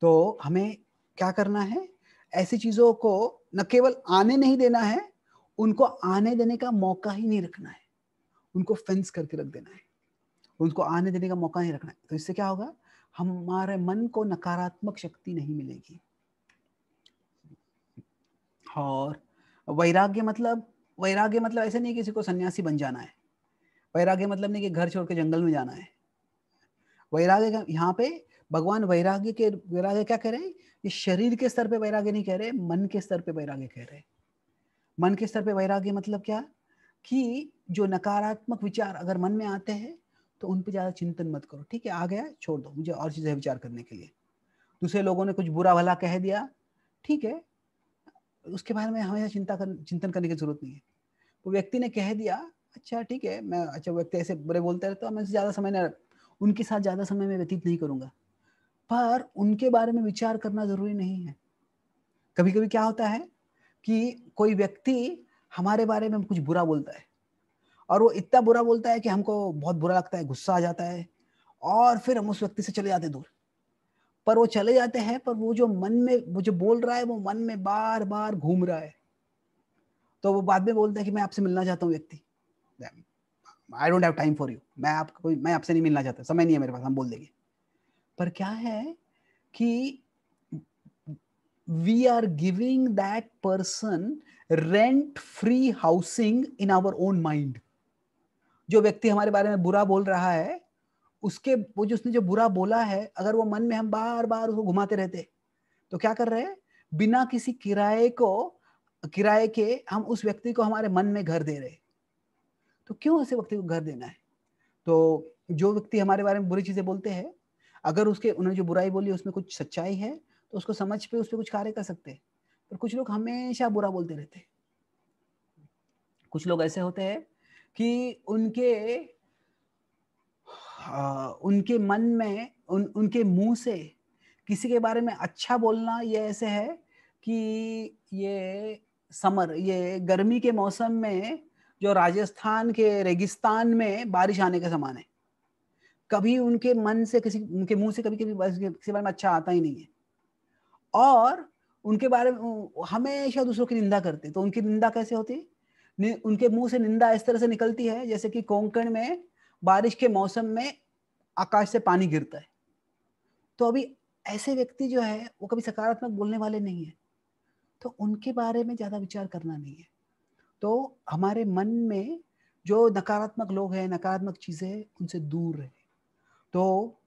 तो हमें क्या करना है, ऐसी चीज़ों को न केवल आने नहीं देना है, उनको आने देने का मौका ही नहीं रखना है, उनको फेंस करके रख देना है, उनको आने देने का मौका नहीं रखना है। तो इससे क्या होगा, हमारे मन को नकारात्मक शक्ति नहीं मिलेगी। और वैराग्य मतलब, वैराग्य मतलब ऐसे नहीं किसी को सन्यासी बन जाना है, वैराग्य मतलब नहीं कि घर छोड़ के जंगल में जाना है। वैराग्य का यहाँ पे भगवान वैराग्य के, वैराग्य क्या कह रहे हैं, ये शरीर के स्तर पे वैराग्य नहीं कह रहे, मन के स्तर पे वैराग्य कह रहे। मन के स्तर पे वैराग्य मतलब क्या कि जो नकारात्मक विचार अगर मन में आते हैं तो उन पे ज़्यादा चिंतन मत करो, ठीक है आ गया छोड़ दो, मुझे और चीज़ें विचार करने के लिए। दूसरे लोगों ने कुछ बुरा भला कह दिया, ठीक है उसके बारे में हमेशा चिंता कर चिंतन करने की जरूरत नहीं है। वो व्यक्ति ने कह दिया, अच्छा ठीक है मैं, अच्छा व्यक्ति ऐसे बुरे बोलते रहते तो मैं ज़्यादा समय न, उनके साथ ज़्यादा समय मैं व्यतीत नहीं करूँगा। पर उनके बारे में विचार करना जरूरी नहीं है। कभी कभी क्या होता है कि कोई व्यक्ति हमारे बारे में कुछ बुरा बोलता है और वो इतना बुरा बोलता है कि हमको बहुत बुरा लगता है, गुस्सा आ जाता है और फिर हम उस व्यक्ति से चले जाते दूर। पर वो चले जाते हैं पर वो जो मन में वो जो बोल रहा है वो मन में बार बार घूम रहा है। तो वो बाद में बोलता है कि मैं आपसे मिलना चाहता हूँ व्यक्ति, I don't have time for you, मैं आपको मैं आपसे नहीं मिलना चाहता, समय नहीं है मेरे पास, हम बोल देंगे। पर क्या है कि we are giving that person rent free housing in our own mind. जो व्यक्ति हमारे बारे में बुरा बोल रहा है उसके वो जो उसने जो बुरा बोला है अगर वो मन में हम बार बार उसको घुमाते रहते तो क्या कर रहे हैं, बिना किसी किराए को किराए के हम उस व्यक्ति को हमारे मन में घर दे रहे। तो क्यों ऐसे व्यक्ति को घर देना है? तो जो व्यक्ति हमारे बारे में बुरी चीजें बोलते हैं अगर उसके उन्होंने जो बुराई बोली उसमें कुछ सच्चाई है तो उसको समझ पे उस पर कुछ कार्य कर सकते हैं। पर कुछ लोग हमेशा बुरा बोलते रहते। कुछ लोग ऐसे होते हैं कि उनके आ, उनके मन में उन, उनके मुंह से किसी के बारे में अच्छा बोलना ये ऐसे है कि ये समर ये गर्मी के मौसम में जो राजस्थान के रेगिस्तान में बारिश आने के समान है। कभी उनके मन से किसी उनके मुंह से कभी कभी किसी बारे में अच्छा आता ही नहीं है और उनके बारे में हमेशा दूसरों की निंदा करते। तो उनकी निंदा कैसे होती, उनके मुंह से निंदा इस तरह से निकलती है जैसे कि कोंकण में बारिश के मौसम में आकाश से पानी गिरता है। तो अभी ऐसे व्यक्ति जो है वो कभी सकारात्मक बोलने वाले नहीं है तो उनके बारे में ज्यादा विचार करना नहीं है। तो हमारे मन में जो नकारात्मक लोग हैं, नकारात्मक चीजें, उनसे दूर रहे। तो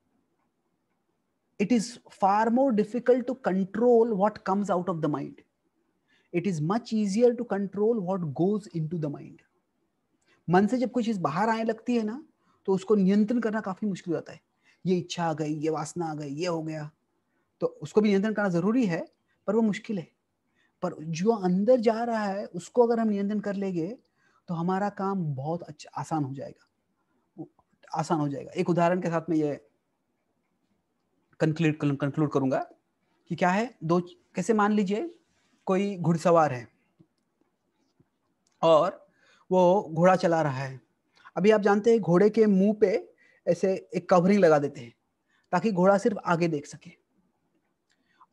it is far more difficult to control what comes out of the mind. It is much easier to control what goes into the mind. मन से जब कोई चीज बाहर आने लगती है ना तो उसको नियंत्रण करना काफी मुश्किल होता है। ये इच्छा आ गई, ये वासना आ गई, ये हो गया, तो उसको भी नियंत्रण करना जरूरी है पर वो मुश्किल है। पर जो अंदर जा रहा है उसको अगर हम नियंत्रण कर लेंगे तो हमारा काम बहुत अच्छा आसान हो जाएगा, आसान हो जाएगा। एक उदाहरण के साथ में ये कंक्लूड कंक्लूड करूंगा कि क्या है, दो कैसे मान लीजिए कोई घुड़सवार है और वो घोड़ा चला रहा है। अभी आप जानते हैं घोड़े के मुंह पे ऐसे एक कवरिंग लगा देते हैं ताकि घोड़ा सिर्फ आगे देख सके।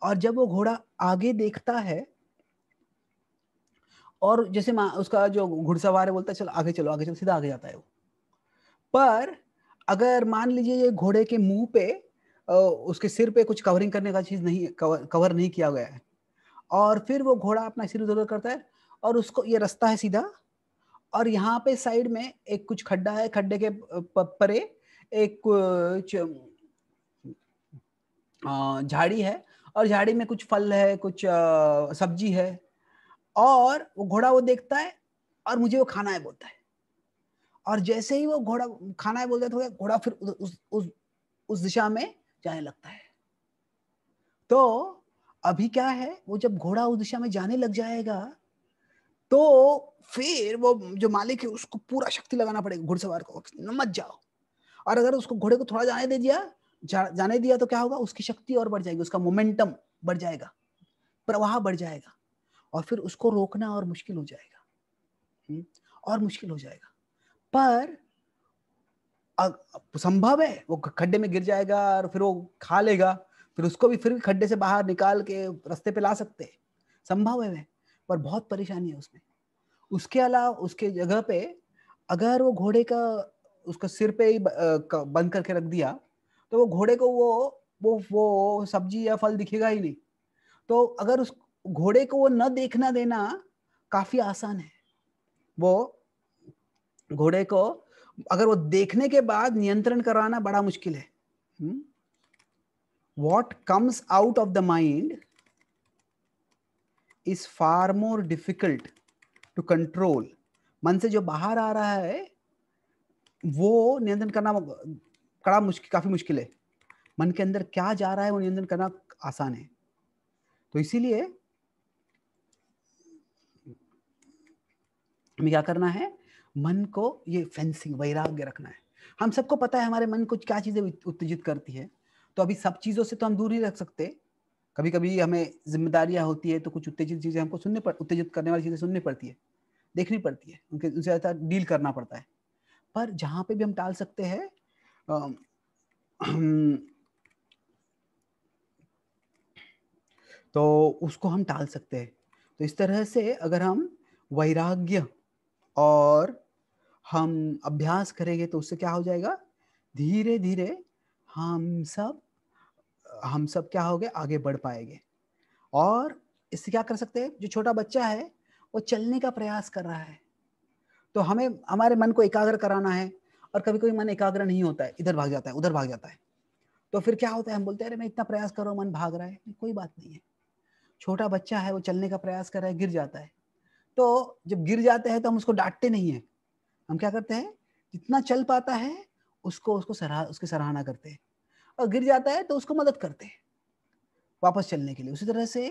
और जब वो घोड़ा आगे देखता है और जैसे उसका जो घुड़सवार है बोलता है चलो आगे चलो आगे चलो, सीधा आगे जाता है वो। पर अगर मान लीजिए ये घोड़े के मुंह पे उसके सिर पे कुछ कवरिंग करने का चीज नहीं कवर, कवर नहीं किया गया है और फिर वो घोड़ा अपना सिर उधर उधर करता है और उसको ये रास्ता है सीधा और यहाँ पे साइड में एक कुछ खड्डा है, खड्डे के परे एक झाड़ी है और झाड़ी में कुछ फल है, कुछ सब्जी है और वो घोड़ा वो देखता है और मुझे वो खाना है बोलता है। और जैसे ही वो घोड़ा खाना है बोलता है तो घोड़ा फिर उस उस उस दिशा में जाने लगता है। तो अभी क्या है, वो जब घोड़ा उस दिशा में जाने लग जाएगा तो फिर वो जो मालिक है उसको पूरा शक्ति लगाना पड़ेगा, घुड़सवार को मत जाओ। और अगर उसको घोड़े को थोड़ा जाने दे दिया जा, जाने दिया तो क्या होगा, उसकी शक्ति और बढ़ जाएगी, उसका मोमेंटम बढ़ जाएगा, प्रवाह बढ़ जाएगा और फिर उसको रोकना और मुश्किल हो जाएगा और मुश्किल हो जाएगा। पर संभव है वो खड्डे में गिर जाएगा और फिर वो खा लेगा, फिर उसको भी फिर खड्डे से बाहर निकाल के रास्ते पे ला सकते हैं, संभव है वह, पर बहुत परेशानी है उसमें। उसके अलावा उसके जगह पे अगर वो घोड़े का उसका सिर पे ही बंद करके रख दिया तो वो घोड़े को वो वो वो सब्जी या फल दिखेगा ही नहीं। तो अगर उस घोड़े को वो न देखना देना काफी आसान है। वो घोड़े को अगर वो देखने के बाद नियंत्रण कराना बड़ा मुश्किल है। What comes out of the mind is far more difficult to control. मन से जो बाहर आ रहा है वो नियंत्रण करना बड़ा मुश्किल, काफी मुश्किल है। मन के अंदर क्या जा रहा है वो नियंत्रण करना आसान है। तो इसीलिए हमें क्या करना है, मन को ये फेंसिंग वैराग्य रखना है। हम सबको पता है हमारे मन को क्या चीजें उत्तेजित करती है। तो अभी सब चीजों से तो हम दूर नहीं रख सकते, कभी कभी हमें जिम्मेदारियां होती है तो कुछ उत्तेजित चीजें हमको सुनने पर उत्तेजित करने वाली चीजें सुननी पड़ती है, देखनी पड़ती है, उनके उनसे ज्यादा डील करना पड़ता है। पर जहाँ पे भी हम टाल सकते हैं तो उसको हम टाल सकते हैं। तो इस तरह से अगर हम वैराग्य और हम अभ्यास करेंगे तो उससे क्या हो जाएगा, धीरे धीरे हम सब हम सब क्या हो गए, आगे बढ़ पाएंगे। और इससे क्या कर सकते हैं, जो छोटा बच्चा है वो चलने का प्रयास कर रहा है तो हमें हमारे मन को एकाग्र कराना है, और कभी कभी मन एकाग्र नहीं होता है, इधर भाग जाता है उधर भाग जाता है, तो फिर क्या होता है, हम बोलते हैं अरे मैं इतना प्रयास कर रहा हूँ मन भाग रहा है, कोई बात नहीं है, छोटा बच्चा है वो चलने का प्रयास कर रहा है, गिर जाता है। तो जब गिर जाते हैं तो हम उसको डांटते नहीं है, हम क्या करते हैं जितना चल पाता है उसको उसको सराह उसकी सराहना करते हैं, और गिर जाता है तो उसको मदद करते हैं वापस चलने के लिए। उसी तरह से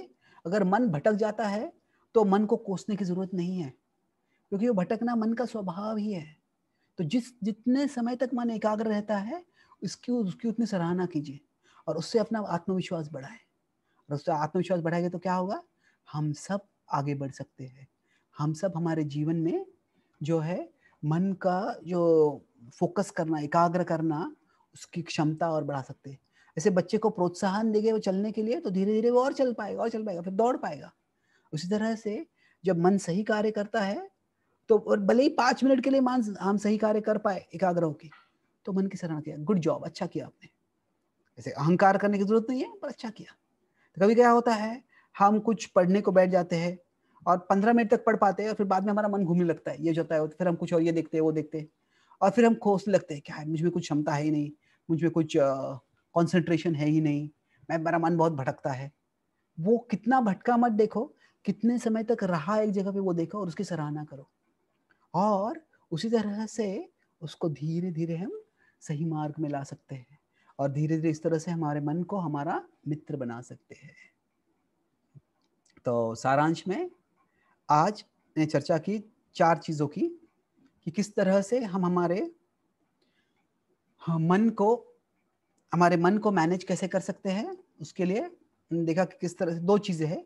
अगर मन भटक जाता है तो मन को कोसने की ज़रूरत नहीं है, क्योंकि वो भटकना मन का स्वभाव ही है। तो जिस जितने समय तक मन एकाग्र रहता है उसकी उसकी उतनी सराहना कीजिए, और उससे अपना आत्मविश्वास बढ़ाए, और उससे आत्मविश्वास बढ़ाएंगे तो क्या होगा, हम सब आगे बढ़ सकते हैं। हम सब हमारे जीवन में जो है मन का जो फोकस करना, एकाग्र करना, उसकी क्षमता और बढ़ा सकते हैं। ऐसे बच्चे को प्रोत्साहन देंगे वो चलने के लिए तो धीरे धीरे वो और चल पाएगा और चल पाएगा, फिर दौड़ पाएगा। उसी तरह से जब मन सही कार्य करता है तो, और भले ही पाँच मिनट के लिए मान हम सही कार्य कर पाए एकाग्र होकर, तो मन की सराहना किया, गुड जॉब, अच्छा किया आपने। ऐसे अहंकार करने की जरूरत नहीं है, पर अच्छा किया। तो कभी क्या होता है, हम कुछ पढ़ने को बैठ जाते हैं और पंद्रह मिनट तक पढ़ पाते हैं, और फिर बाद में हमारा मन घूमने लगता है, ये जो होता है, फिर हम कुछ और ये देखते हैं वो देखते हैं, और फिर हम खोसने लगते हैं, क्या है मुझ में कुछ क्षमता है ही नहीं, मुझ में कुछ कंसंट्रेशन है ही नहीं, मैं मेरा मन बहुत भटकता है। वो कितना भटका मत देखो, कितने समय तक रहा एक जगह पे वो देखो और उसकी सराहना करो, और उसी तरह से उसको धीरे धीरे हम सही मार्ग में ला सकते हैं, और धीरे धीरे इस तरह से हमारे मन को हमारा मित्र बना सकते हैं। तो सारांश में आज ने चर्चा की चार चीज़ों की, कि किस तरह से हम हमारे मन को हमारे मन को मैनेज कैसे कर सकते हैं। उसके लिए देखा कि किस तरह से दो चीज़ें हैं,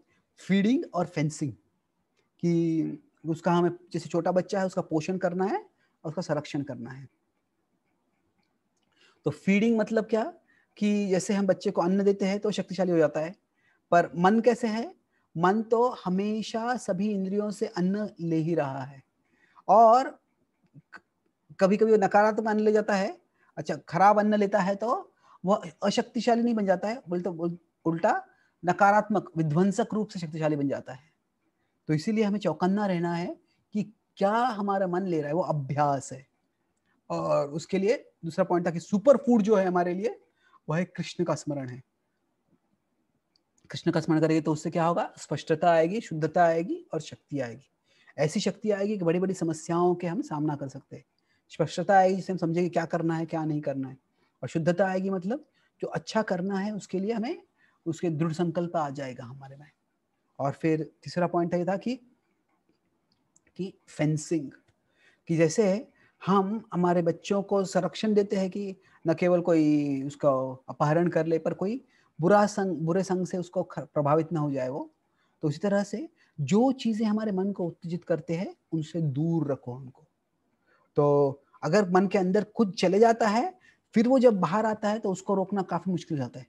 फीडिंग और फेंसिंग, कि उसका हमें जैसे छोटा बच्चा है उसका पोषण करना है और उसका संरक्षण करना है। तो फीडिंग मतलब क्या, कि जैसे हम बच्चे को अन्न देते हैं तो शक्तिशाली हो जाता है, पर मन कैसे है, मन तो हमेशा सभी इंद्रियों से अन्न ले ही रहा है, और कभी कभी वो नकारात्मक अन्न ले जाता है, अच्छा खराब अन्न लेता है तो वह अशक्तिशाली नहीं बन जाता है, बोलते उल्टा नकारात्मक विध्वंसक रूप से शक्तिशाली बन जाता है। तो इसीलिए हमें चौकन्ना रहना है कि क्या हमारा मन ले रहा है, वो अभ्यास है। और उसके लिए दूसरा पॉइंट था कि सुपर फूड जो है हमारे लिए वह है कृष्ण का स्मरण है। कृष्ण का स्मरण करेंगे तो उससे क्या होगा, स्पष्टता आएगी, शुद्धता आएगी और शक्ति आएगी। ऐसी शक्ति आएगी कि बड़ी बड़ी समस्याओं के हम सामना कर सकते हैं। स्पष्टता आएगी जिससे हम समझेंगे क्या करना है क्या नहीं करना है, और शुद्धता आएगी मतलब जो अच्छा करना है उसके लिए हमें उसके दृढ़ संकल्प आ जाएगा हमारे में। और फिर तीसरा पॉइंट ये था कि कि फेंसिंग, कि जैसे हम हमारे बच्चों को संरक्षण देते हैं कि न केवल कोई उसका अपहरण कर ले, पर कोई बुरा संग बुरे संग से उसको प्रभावित ना हो जाए वो। तो उसी तरह से जो चीज़ें हमारे मन को उत्तेजित करते हैं उनसे दूर रखो उनको। तो अगर मन के अंदर खुद चले जाता है फिर वो जब बाहर आता है तो उसको रोकना काफ़ी मुश्किल हो जाता है।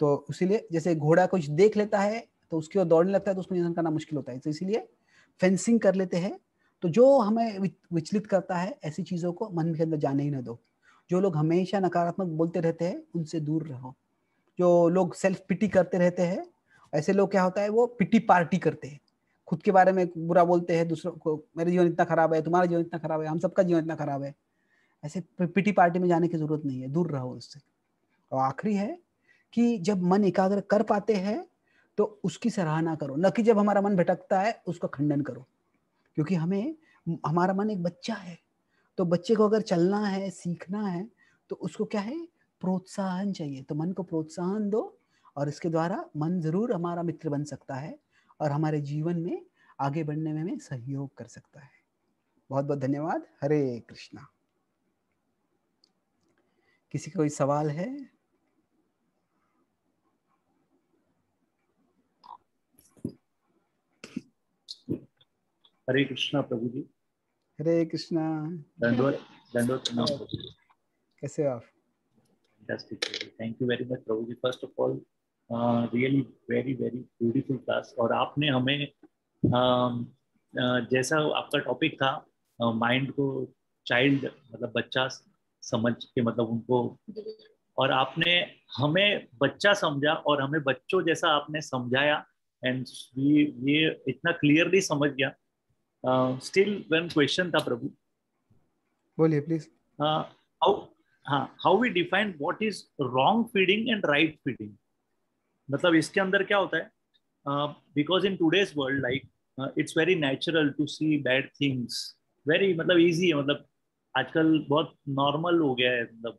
तो इसीलिए जैसे घोड़ा कुछ देख लेता है तो उसकी ओर दौड़ने लगता है तो उसको नियंत्रण करना मुश्किल होता है, तो इसीलिए फेंसिंग कर लेते हैं। तो जो हमें विचलित करता है ऐसी चीज़ों को मन के अंदर जाने ही ना दो। जो लोग हमेशा नकारात्मक बोलते रहते हैं उनसे दूर रहो। जो लोग सेल्फ पिटी करते रहते हैं, ऐसे लोग क्या होता है वो पिटी पार्टी करते हैं, खुद के बारे में बुरा बोलते हैं दूसरों को, मेरा जीवन इतना खराब है, तुम्हारा जीवन इतना खराब है, हम सबका जीवन इतना खराब है। ऐसे पिटी पार्टी में जाने की जरूरत नहीं है, दूर रहो उससे। और आखिरी है कि जब मन एकाग्र कर पाते हैं तो उसकी सराहना करो, न कि जब हमारा मन भटकता है उसका खंडन करो, क्योंकि हमें हमारा मन एक बच्चा है, तो बच्चे को अगर चलना है सीखना है तो उसको क्या है, प्रोत्साहन चाहिए। तो मन को प्रोत्साहन दो, और इसके द्वारा मन जरूर हमारा मित्र बन सकता है और हमारे जीवन में आगे बढ़ने में हमें सहयोग कर सकता है। बहुत बहुत धन्यवाद। हरे कृष्णा। किसी का कोई सवाल है? हरे कृष्णा प्रभु जी। हरे कृष्णा। दंडोत दंडोत नमः प्रभु जी। कैसे हो आप? Fantastic. Thank you very much प्रभु जी। First of all really very very beautiful class. और आपने हमें uh, uh, जैसा आपका टॉपिक था माइंड uh, को चाइल्ड मतलब बच्चा समझ के मतलब उनको, और आपने हमें बच्चा समझा और हमें बच्चों जैसा आपने समझाया एंड ये ये इतना क्लियरली समझ गया। स्टिल वन क्वेश्चन था प्रभु, बोलिए प्लीज। हाउ हाँ how we define what is wrong feeding and right feeding, मतलब इसके अंदर क्या होता है? Because in today's world like it's very natural to see bad things, very मतलब ईजी है, मतलब आजकल बहुत नॉर्मल हो गया है। मतलब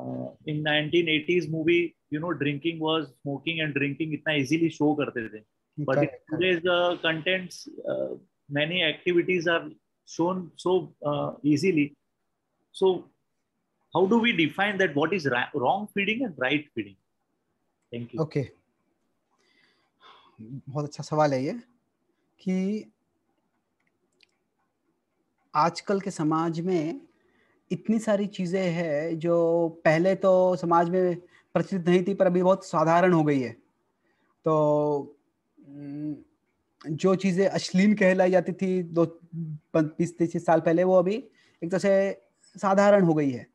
Uh, in nineteen eighties movie, you know, drinking was smoking and drinking इतना easily show करते थे, but in today's uh, contents, uh, many activities are shown so uh, easily. So, how do we define that? What is ra- wrong feeding and right feeding? Thank you. Okay. बहुत अच्छा सवाल है ये कि आजकल के समाज में इतनी सारी चीज़ें हैं जो पहले तो समाज में प्रचलित नहीं थी पर अभी बहुत साधारण हो गई है। तो जो चीज़ें अश्लील कहलाई जाती थी दो बीस तीस साल पहले, वो अभी एक तरह से साधारण हो गई है।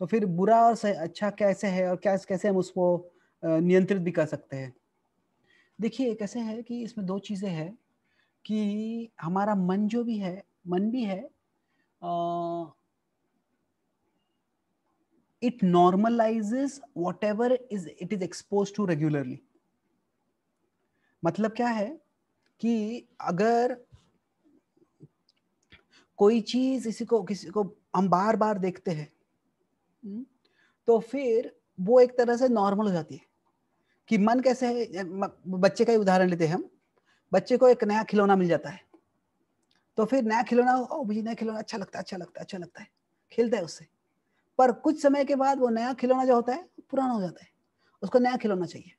तो फिर बुरा और अच्छा कैसे है और क्या कैसे हम उसको नियंत्रित भी कर सकते हैं? देखिए कैसे है कि इसमें दो चीज़ें हैं कि हमारा मन जो भी है, मन भी है आ, it normalizes whatever is it is exposed to regularly. मतलब क्या है कि अगर कोई चीज इसी को किसी को हम बार बार देखते हैं तो फिर वो एक तरह से नॉर्मल हो जाती है। कि मन कैसे है, बच्चे का ही उदाहरण लेते हैं हम। बच्चे को एक नया खिलौना मिल जाता है तो फिर नया खिलौना, ओ मुझे नया खिलौना अच्छा लगता है अच्छा लगता है अच्छा लगता है खेलता है उससे। पर कुछ समय के बाद वो नया खिलौना जो होता है पुराना हो जाता है, उसको नया खिलौना चाहिए।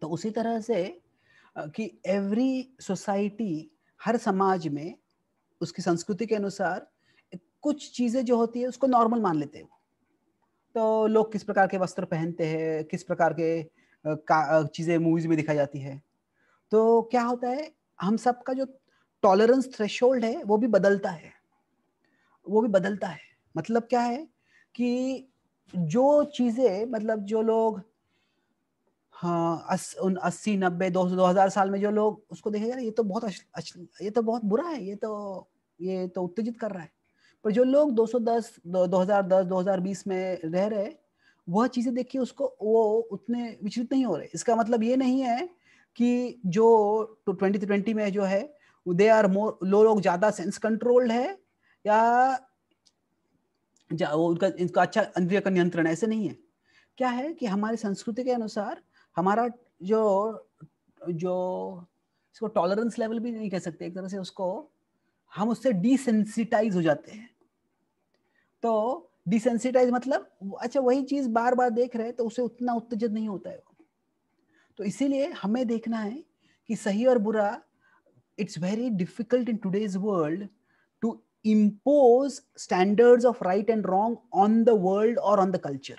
तो उसी तरह से कि एवरी सोसाइटी, हर समाज में उसकी संस्कृति के अनुसार कुछ चीज़ें जो होती है उसको नॉर्मल मान लेते हैं। तो लोग किस प्रकार के वस्त्र पहनते हैं, किस प्रकार के चीज़ें मूवीज में दिखाई जाती है, तो क्या होता है हम सब का जो टॉलरेंस थ्रेशोल्ड है वो भी बदलता है वो भी बदलता है मतलब क्या है कि जो चीज़ें मतलब जो लोग हाँ अस, उन अस्सी नब्बे दो सौ दो हज़ार साल में जो लोग उसको देखेगा ये तो बहुत अश, अश, ये तो बहुत बुरा है, ये तो ये तो उत्तेजित कर रहा है। पर जो लोग दो सौ दस दो हज़ार दस दो हज़ार बीस में रह रहे वह चीज़ें देख के उसको वो उतने विचलित नहीं हो रहे। इसका मतलब ये नहीं है कि जो ट्वेंटी ट्वेंटी में जो है दे आर मोर लोग ज़्यादा सेंस कंट्रोल्ड है या जा, वो उनका इनका अच्छा इंद्रिय का नियंत्रण, ऐसे नहीं है। क्या है कि हमारी संस्कृति के अनुसार हमारा जो जो इसको टॉलरेंस लेवल भी नहीं कह सकते, एक तरह से उसको हम उससे डिसेंसिटाइज हो जाते हैं। तो डिसेंसिटाइज मतलब अच्छा वही चीज़ बार बार देख रहे हैं तो उसे उतना उत्तेजित नहीं होता है वो। तो इसीलिए हमें देखना है कि सही और बुरा, it's very difficult in today's world to impose standards of right and wrong on the world or on the culture.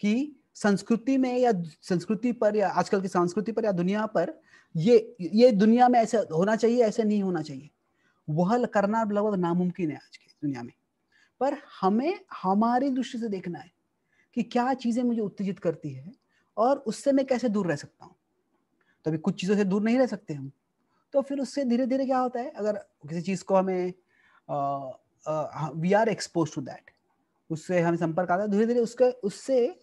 कि संस्कृति में या संस्कृति पर या आजकल की संस्कृति पर या दुनिया पर ये ये दुनिया में ऐसे होना चाहिए, ऐसे नहीं होना चाहिए, वह करना लगभग नामुमकिन है आज की दुनिया में। पर हमें हमारी दृष्टि से देखना है कि क्या चीज़ें मुझे उत्तेजित करती है और उससे मैं कैसे दूर रह सकता हूँ। तभी कुछ चीज़ों से दूर नहीं रह सकते हम, तो फिर उससे धीरे धीरे क्या होता है, अगर किसी चीज़ को हमें we are expose to that, उससे हमें संपर्क आता है धीरे धीरे, उसके उससे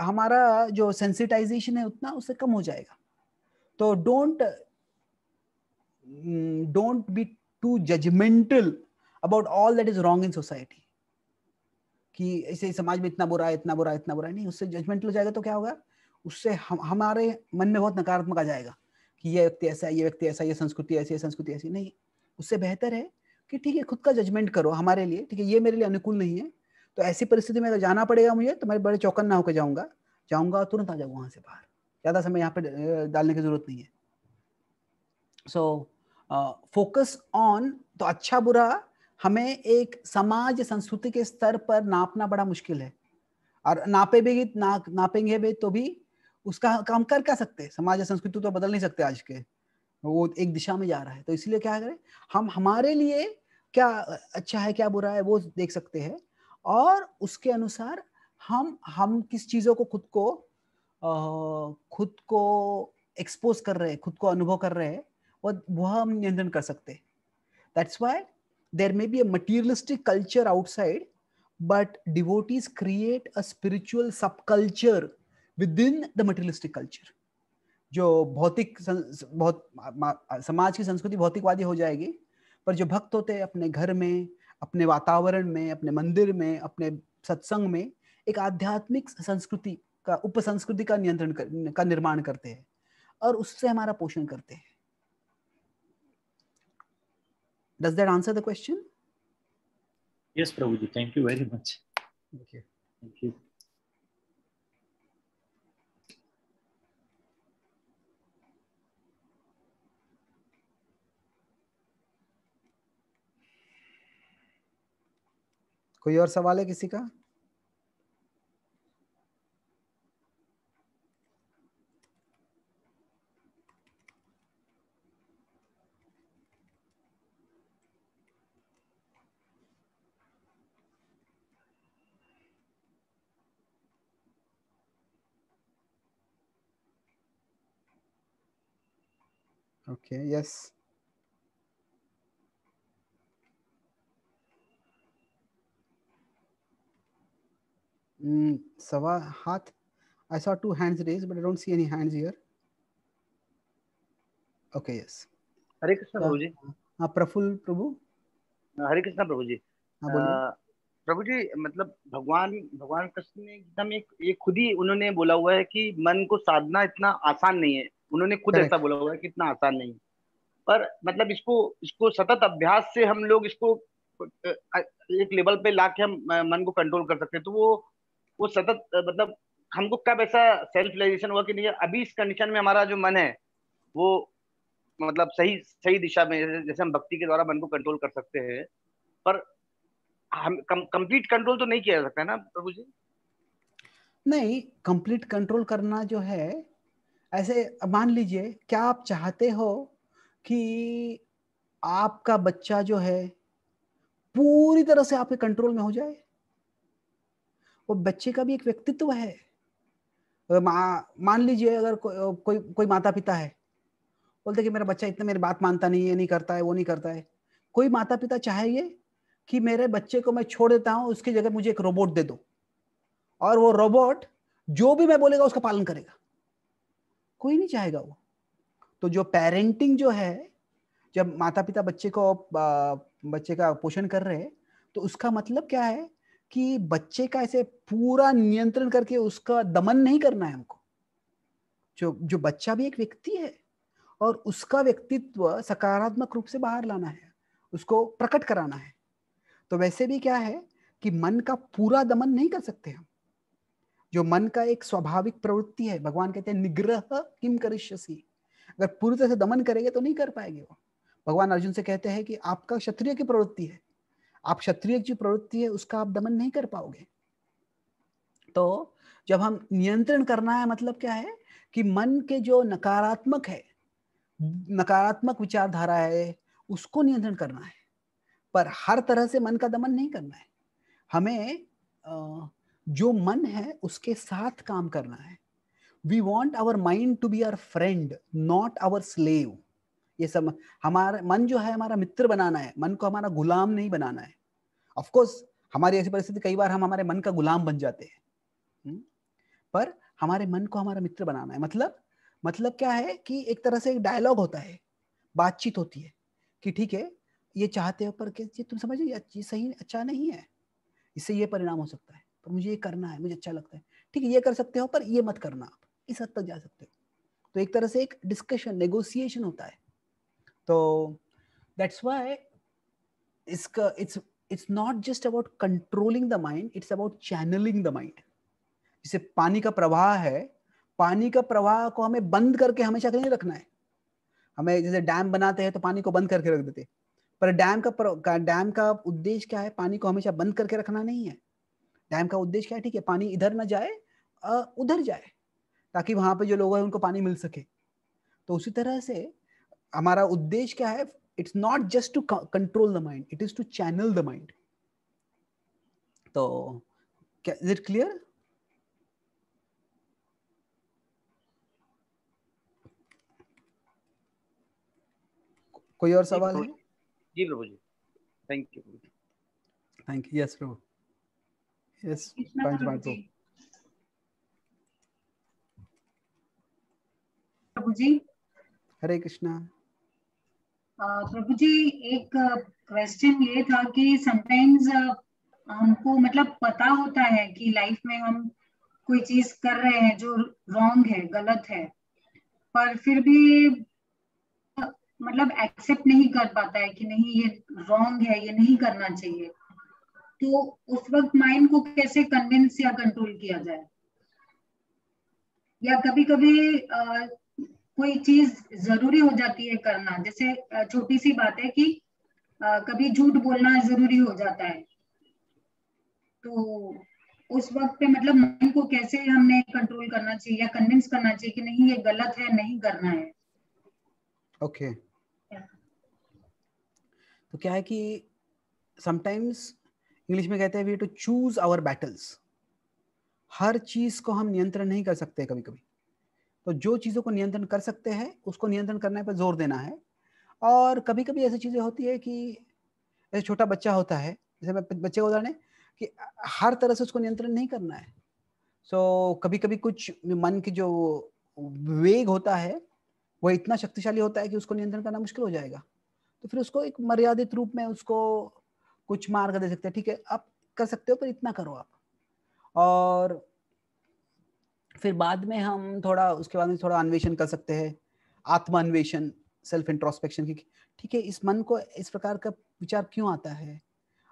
हमारा जो सेंसिटाइजेशन है उतना उससे कम हो जाएगा। तो don't don't be too judgemental about all that is wrong in society कि ऐसे समाज में इतना बुरा है इतना बुरा है इतना बुरा है, नहीं। उससे जजमेंटल हो जाएगा तो क्या होगा, उससे हम हमारे मन में बहुत नकारात्मक आ जाएगा कि ये व्यक्ति ऐसा है, ये व्यक्ति ऐसा, ये संस्कृति ऐसी, ये संस्कृति ऐसी। नहीं, उससे बेहतर है कि ठीक है खुद का जजमेंट करो हमारे लिए, ठीक है ये मेरे लिए अनुकूल नहीं है, तो ऐसी परिस्थिति में अगर जाना पड़ेगा मुझे तो मैं बड़े चौकन्ना ना होकर जाऊंगा जाऊंगा तुरंत आ जाऊंगा वहां से बाहर, ज्यादा समय यहाँ पे डालने की जरूरत नहीं है। सो फोकस ऑन, तो अच्छा बुरा हमें एक समाज संस्कृति के स्तर पर नापना बड़ा मुश्किल है, और नापे भी ना नापेंगे भी तो भी उसका काम कर क्या सकते, समाज संस्कृति तो बदल नहीं सकते, आज के वो एक दिशा में जा रहा है। तो इसलिए क्या करें हम, हमारे लिए क्या अच्छा है क्या बुरा है वो देख सकते हैं, और उसके अनुसार हम हम किस चीज़ों को खुद को आ, खुद को एक्सपोज कर रहे हैं, खुद को अनुभव कर रहे हैं, वह वह हम नियंत्रण कर सकते। That's why there may be a materialistic culture outside, but devotees create a spiritual sub culture within the materialistic culture. जो भौतिक बहुत समाज की संस्कृति भौतिकवादी हो जाएगी, पर जो भक्त होते हैं अपने घर में, अपने वातावरण में, अपने मंदिर में, अपने सत्संग में एक आध्यात्मिक संस्कृति का, उप संस्कृति का नियंत्रण कर, का निर्माण करते हैं और उससे हमारा पोषण करते हैं। Does that answer the question? Yes, Prabhuji. Thank you very much. Thank you. Thank you. कोई और सवाल है किसी का? Okay, yes. Mm, Sava Hath. I saw two hands raised, but I don't see any hands here. Okay, yes. Hare Krishna Prabhuji. हाँ प्रफुल्ल प्रभु। हरे कृष्णा प्रभु जी। हाँ बोलिए प्रभु जी। मतलब भगवान भगवान कृष्ण ने एकदम एक एक खुद ही उन्होंने बोला हुआ है कि मन को साधना इतना आसान नहीं है। उन्होंने खुद ऐसा बोला हुआ है कि इतना आसान नहीं है, पर मतलब इसको इसको सतत अभ्यास से हम लोग इसको एक लेवल पे लाके हम मन को कंट्रोल कर सकते हैं। तो वो वो सतत मतलब हमको कब ऐसा सेल्फ रियलाइजेशन हुआ कि नहीं अभी इस कंडीशन में हमारा जो मन है वो मतलब सही सही दिशा में, जैसे हम भक्ति के द्वारा मन को कंट्रोल कर सकते हैं, पर हम कंप्लीट कंट्रोल तो नहीं किया जा सकता ना प्रभु जी? नहीं, कंप्लीट कंट्रोल करना जो है, ऐसे मान लीजिए क्या आप चाहते हो कि आपका बच्चा जो है पूरी तरह से आपके कंट्रोल में हो जाए? वो बच्चे का भी एक व्यक्तित्व है। मान लीजिए अगर को, कोई कोई माता पिता है, बोलते कि मेरा बच्चा इतना मेरी बात मानता नहीं है, नहीं करता है, वो नहीं करता है। कोई माता पिता चाहेंगे कि मेरे बच्चे को मैं छोड़ देता हूँ, उसकी जगह मुझे एक रोबोट दे दो, और वो रोबोट जो भी मैं बोलेगा उसका पालन करेगा। कोई नहीं चाहेगा वो। तो जो पेरेंटिंग जो है, जब माता पिता बच्चे को बच्चे का पोषण कर रहे हैं, तो उसका मतलब क्या है कि बच्चे का ऐसे पूरा नियंत्रण करके उसका दमन नहीं करना है हमको। जो जो बच्चा भी एक व्यक्ति है और उसका व्यक्तित्व सकारात्मक रूप से बाहर लाना है, उसको प्रकट कराना है। तो वैसे भी क्या है कि मन का पूरा दमन नहीं कर सकते हम। जो मन का एक स्वाभाविक प्रवृत्ति है, भगवान कहते हैं निग्रह किम करिष्यसि, अगर पूरी तरह से दमन करेंगे तो नहीं कर पाएंगे वो। भगवान अर्जुन से कहते हैं कि आपका क्षत्रिय की प्रवृत्ति है, आप क्षत्रिय की प्रवृत्ति है, उसका आप दमन नहीं कर पाओगे। तो जब हम नियंत्रण करना है, मतलब क्या है कि मन के जो नकारात्मक है, नकारात्मक विचारधारा है, उसको नियंत्रण करना है, पर हर तरह से मन का दमन नहीं करना है। हमें जो मन है उसके साथ काम करना है। We want our mind to be our friend, not our slave. ये सब हमारा मन जो है हमारा मित्र बनाना है, मन को हमारा गुलाम नहीं बनाना है। ऑफ कोर्स हमारी ऐसी परिस्थिति कई बार हम हमारे मन का गुलाम बन जाते हैं, पर हमारे मन को हमारा मित्र बनाना है। मतलब मतलब क्या है कि एक तरह से एक डायलॉग होता है, बातचीत होती है कि ठीक है ये चाहते हो, पर कि तुम समझो ये सही अच्छा नहीं है, इससे ये परिणाम हो सकता है, पर मुझे ये करना है, मुझे अच्छा लगता है, ठीक है ये कर सकते हो पर ये मत करना, आप इस हद तक जा सकते हो। तो एक तरह से एक डिस्कशन, नेगोशिएशन होता है। तो दैट्स व्हाई इसका it's it's not just about controlling the mind, it's about channelling the mind. जैसे पानी का प्रवाह है, पानी का प्रवाह को हमें बंद करके हमेशा नहीं रखना है। हमें जैसे डैम बनाते हैं तो पानी को बंद करके रख देते, पर डैम का डैम का उद्देश्य क्या है? पानी को हमेशा बंद करके रखना नहीं है। डैम का उद्देश्य क्या है? ठीक है, पानी इधर ना जाए उधर जाए, ताकि वहाँ पे जो लोग हैं उनको पानी मिल सके। तो उसी तरह से हमारा उद्देश्य क्या है? It's not just to control the mind, it is to channel the mind. तो इज इट क्लियर? कोई और सवाल है? जी प्रभु जी, thank you thank you. Yes प्रभु, यस पंच पांडव प्रभु जी, हरे कृष्णा। प्रभु जी, एक क्वेश्चन ये था कि समटाइम्स हमको मतलब पता होता है कि लाइफ में हम कोई चीज कर रहे हैं जो रॉन्ग है, गलत है, पर फिर भी मतलब एक्सेप्ट नहीं कर पाता है कि नहीं ये रॉन्ग है, ये नहीं करना चाहिए। तो उस वक्त माइंड को कैसे कन्विंस या कंट्रोल किया जाए? या कभी कभी आ, कोई चीज जरूरी हो जाती है करना, जैसे छोटी सी बात है कि आ, कभी झूठ बोलना जरूरी हो जाता है, तो उस वक्त पे मतलब माइंड को कैसे हमने कंट्रोल करना चाहिए या कन्विंस करना चाहिए कि नहीं ये गलत है, नहीं करना है? Okay okay. yeah. तो क्या है कि समटाइम्स इंग्लिश में कहते हैं we to choose our battles. हर चीज को हम नियंत्रण नहीं कर सकते कभी कभी, तो जो चीज़ों को नियंत्रण कर सकते हैं उसको नियंत्रण करने पर जोर देना है। और कभी कभी ऐसी चीज़ें होती है कि जैसे छोटा बच्चा होता है, जैसे बच्चे को उदाहरण है कि हर तरह से उसको नियंत्रण नहीं करना है। सो so, कभी कभी कुछ मन की जो वेग होता है वो इतना शक्तिशाली होता है कि उसको नियंत्रण करना मुश्किल हो जाएगा, तो फिर उसको एक मर्यादित रूप में उसको कुछ मार्ग दे सकते हैं। ठीक है, आप कर सकते हो पर इतना करो आप, और फिर बाद में हम थोड़ा उसके बाद में थोड़ा अन्वेषण कर सकते हैं, आत्म अन्वेषण, सेल्फ इंट्रोस्पेक्शन की। ठीक है, इस मन को इस प्रकार का विचार क्यों आता है,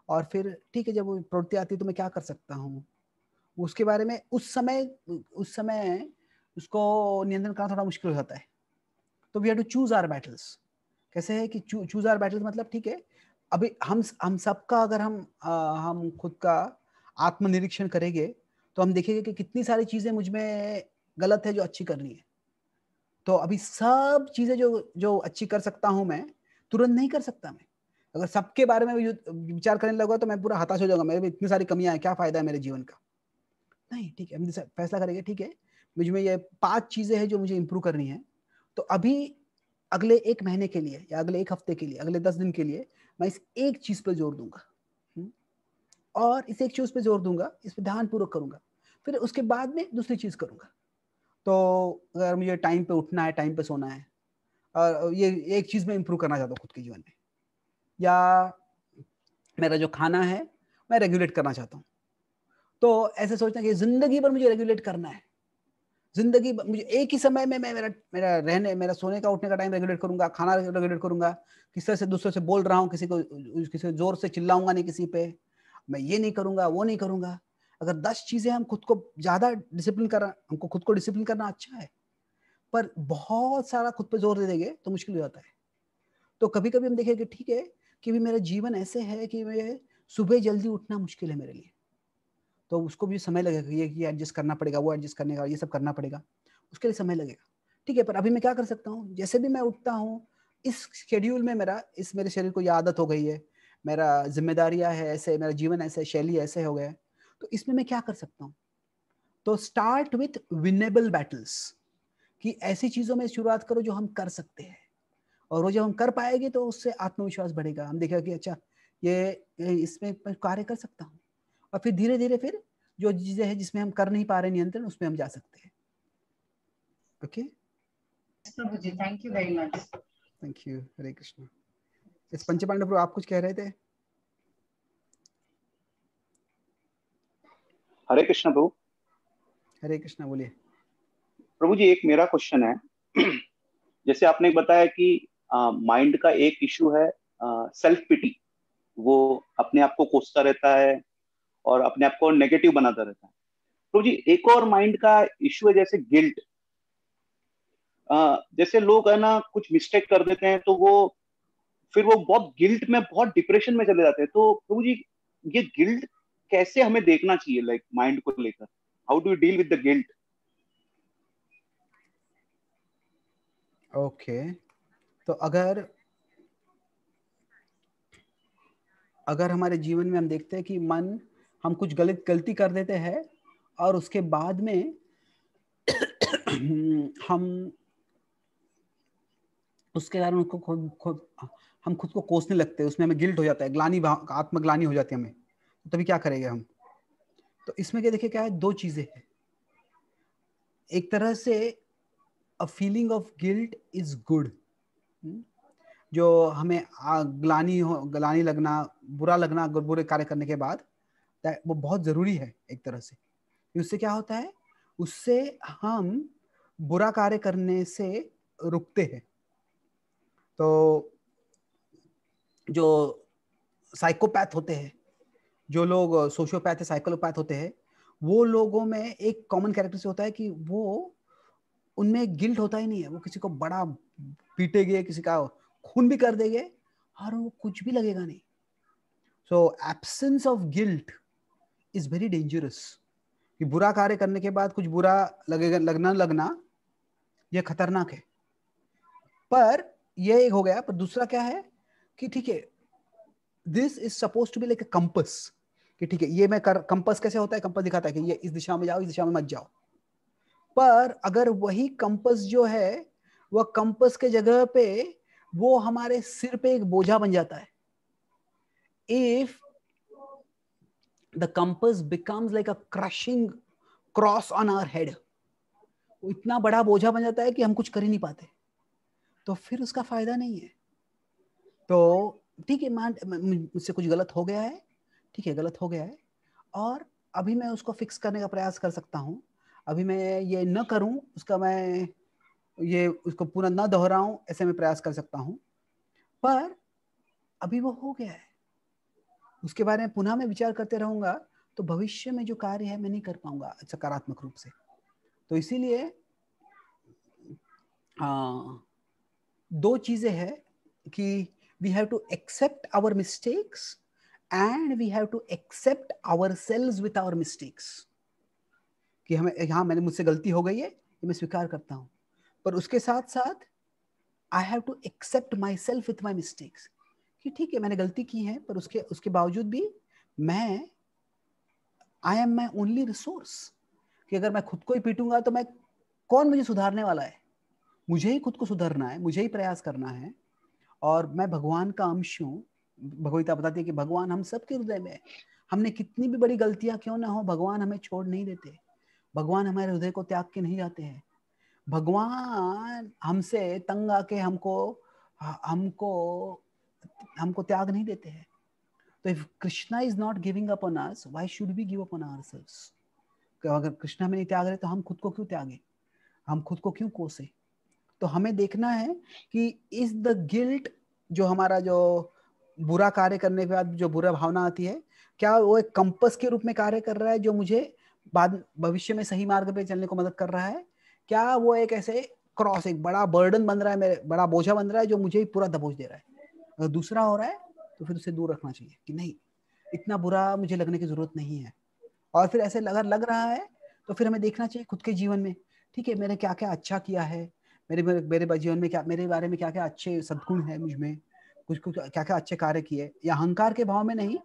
और फिर ठीक है जब वो प्रवृत्ति आती है तो मैं क्या कर सकता हूँ उसके बारे में। उस समय उस समय उसको नियंत्रण करना थोड़ा मुश्किल हो जाता है। तो we have to choose our battles. कैसे है कि चूज आवर बैटल्स मतलब ठीक है अभी हम हम सबका अगर हम आ, हम खुद का आत्मनिरीक्षण करेंगे तो हम देखेंगे कि कितनी सारी चीजें मुझमें गलत है जो अच्छी करनी है। तो अभी सब चीजें जो जो अच्छी कर सकता हूं मैं तुरंत नहीं कर सकता। मैं अगर सबके बारे में विचार करने लगूंगा तो मैं पूरा हताश हो जाऊंगा, मेरे में इतनी सारी कमियां हैं, क्या फायदा है मेरे जीवन का। नहीं, ठीक है हम फैसला करेंगे ठीक है मुझमें ये पांच चीजें हैं जो मुझे इम्प्रूव करनी है, तो अभी अगले एक महीने के लिए या अगले एक हफ्ते के लिए, अगले दस दिन के लिए मैं इस एक चीज पर जोर दूंगा और इस एक चीज पे जोर दूंगा, इस पे ध्यानपूर्वक करूंगा, फिर उसके बाद में दूसरी चीज करूंगा। तो अगर मुझे टाइम पे उठना है, टाइम पे सोना है, और ये एक चीज में इम्प्रूव करना चाहता हूँ खुद के जीवन में, या मेरा जो खाना है मैं रेगुलेट करना चाहता हूँ, तो ऐसे सोचना कि जिंदगी भर मुझे रेगुलेट करना है, जिंदगी मुझे एक ही समय में मैं मेरा मेरा रहने मेरा सोने का उठने का टाइम रेगुलेट करूंगा, खाना रेगुलेट करूंगा, किस तरह से दूसरों से बोल रहा हूँ, किसी को किसी जोर से चिल्लाऊंगा नहीं, किसी पे मैं ये नहीं करूंगा, वो नहीं करूंगा। अगर दस चीजें हम खुद को ज्यादा डिसिप्लिन करना, हमको खुद को डिसिप्लिन करना अच्छा है, पर बहुत सारा खुद पे जोर दे देंगे तो मुश्किल हो जाता है। तो कभी कभी हम देखेंगे ठीक है कि भी मेरा जीवन ऐसे है कि मैं सुबह जल्दी उठना मुश्किल है मेरे लिए, तो उसको भी समय लगेगा, ये ये एडजस्ट करना पड़ेगा, वो एडजस्ट करने का, ये सब करना पड़ेगा, उसके लिए समय लगेगा। ठीक है, पर अभी मैं क्या कर सकता हूँ? जैसे भी मैं उठता हूँ इस शेड्यूल में मेरा इस मेरे शरीर को यह आदत हो गई है, मेरा जिम्मेदारियां है ऐसे, मेरा जीवन ऐसे, शैली ऐसे हो गया, तो इसमें मैं क्या कर सकता हूँ? तो स्टार्ट विथ विनेबल बैटल्स, कि ऐसी चीज़ों में शुरुआत करो जो हम कर सकते हैं, और वो जब हम कर पाएंगे तो उससे आत्मविश्वास बढ़ेगा। हम देखेगा कि अच्छा ये इसमें कार्य कर सकता हूँ, और फिर धीरे धीरे फिर जो चीज़ें हैं जिसमें हम कर नहीं पा रहे नियंत्रण, उसमें हम जा सकते हैं। ओके प्रभु जी, thank you very much. Thank you, Hare Krishna. इस पंच पांडव आप कुछ कह रहे थे? हरे कृष्णा प्रभु। हरे कृष्णा, बोलिए प्रभु जी। एक मेरा क्वेश्चन है, जैसे आपने बताया कि माइंड का एक इशू है सेल्फ पिटी, वो अपने आप को कोसता रहता है और अपने आप को नेगेटिव बनाता रहता है। प्रभु जी एक और माइंड का इशू है जैसे गिल्ट, आ, जैसे लोग है ना कुछ मिस्टेक कर देते हैं तो वो फिर वो बहुत गिल्ट में, बहुत डिप्रेशन में चले जाते हैं। तो प्रभु जी ये गिल्ट कैसे हमें देखना चाहिए, लाइक माइंड को लेकर, how do you deal with the guilt? Okay, तो अगर अगर हमारे जीवन में हम देखते हैं कि मन, हम कुछ गलत गलती कर देते हैं और उसके बाद में हम उसके कारण उसको खुद, खुद हम खुद को कोसने लगते हैं, उसमें हमें गिल्ट हो जाता है, ग्लानी, आत्मग्लानी हो जाती है हमें, तो तभी क्या करेंगे हम? तो इसमें क्या देखिए, क्या है, दो चीजें हैं। एक तरह से a feeling of guilt is good, जो हमें ग्लानी हो, ग्लानी लगना, बुरा लगना बुरे कार्य करने के बाद, वो बहुत जरूरी है एक तरह से। उससे क्या होता है, उससे हम बुरा कार्य करने से रुकते हैं। तो जो साइकोपैथ होते हैं, जो लोग सोशियोपैथ, साइकोलोपैथ होते हैं, वो लोगों में एक कॉमन कैरेक्टरिस्टिक होता है कि वो, उनमें गिल्ट होता ही नहीं है। वो किसी को बड़ा पीटेंगे, किसी का खून भी कर देंगे और वो कुछ भी लगेगा नहीं। So absence of guilt is very dangerous, कि बुरा कार्य करने के बाद कुछ बुरा लगेगा, लगना लगना ये खतरनाक है। पर ये एक हो गया, पर दूसरा क्या है कि ठीक है, this is suppose to be like a compass, कि ठीक है ये मैं कर, कंपस कैसे होता है, कंपस दिखाता है कि ये इस दिशा में जाओ, इस दिशा में मत जाओ। पर अगर वही कंपस जो है, वह कंपस के जगह पे वो हमारे सिर पे एक बोझा बन जाता है। If the compass becomes like a crushing cross on our head, वो इतना बड़ा बोझा बन जाता है कि हम कुछ कर ही नहीं पाते, तो फिर उसका फायदा नहीं है। तो ठीक है, मान मुझसे कुछ गलत हो गया है, ठीक है गलत हो गया है, और अभी मैं उसको फिक्स करने का प्रयास कर सकता हूँ। अभी मैं ये न करूं, उसका मैं ये उसको पूरा ना दोहराऊं, ऐसे मैं प्रयास कर सकता हूँ। पर अभी वो हो गया है, उसके बारे में पुनः मैं विचार करते रहूंगा तो भविष्य में जो कार्य है मैं नहीं कर पाऊंगा सकारात्मक रूप से। तो इसीलिए आ, दो चीजें हैं कि we have to accept our mistakes and we have to accept ourselves with our mistakes, कि हमें, हाँ मैंने, मुझसे गलती हो गई है, ये मैं स्वीकार करता हूँ। पर उसके साथ साथ I have to accept myself with my mistakes, कि ठीक है मैंने गलती की है, पर उसके उसके बावजूद भी मैं, I am my only resource, कि अगर मैं खुद को ही पीटूंगा तो मैं, कौन मुझे सुधारने वाला है? मुझे ही खुद को सुधारना है, मुझे ही प्रयास करना है। और मैं भगवान का अंश हूँ, भगवद्गीता बताती है कि भगवान हम सबके हृदय में है। हमने कितनी भी बड़ी गलतियां क्यों ना हो, भगवान हमें छोड़ नहीं देते, भगवान हमारे हृदय को त्याग के नहीं जाते हैं। भगवान हमसे तंग आके हमको हमको हमको त्याग नहीं देते हैं। तो if Krishna is not giving up on us, why should we give up on ourselves? अगर कृष्णा में नहीं त्याग रहे तो हम खुद को क्यों त्यागे, हम खुद को क्यों कोसे? तो हमें देखना है कि इज द गिल्ट, जो हमारा जो बुरा कार्य करने के बाद जो बुरा भावना आती है, क्या वो एक कंपस के रूप में कार्य कर रहा है जो मुझे बाद भविष्य में सही मार्ग पे चलने को मदद कर रहा है? क्या वो एक ऐसे क्रॉस, एक बड़ा बर्डन बन रहा है मेरे, बड़ा बोझा बन रहा है जो मुझे पूरा दबोच दे रहा है? अगर दूसरा हो रहा है तो फिर उसे दूर रखना चाहिए, कि नहीं इतना बुरा मुझे लगने की जरूरत नहीं है। और फिर ऐसे अगर लग रहा है तो फिर हमें देखना चाहिए खुद के जीवन में, ठीक है मैंने क्या क्या अच्छा किया है, मेरे मेरे जीवन में क्या, मेरे बारे में क्या क्या अच्छे सद्गुण है, मुझ में कुछ कुछ क्या क्या अच्छे कार्य किए। या अहंकार के भाव में नहीं,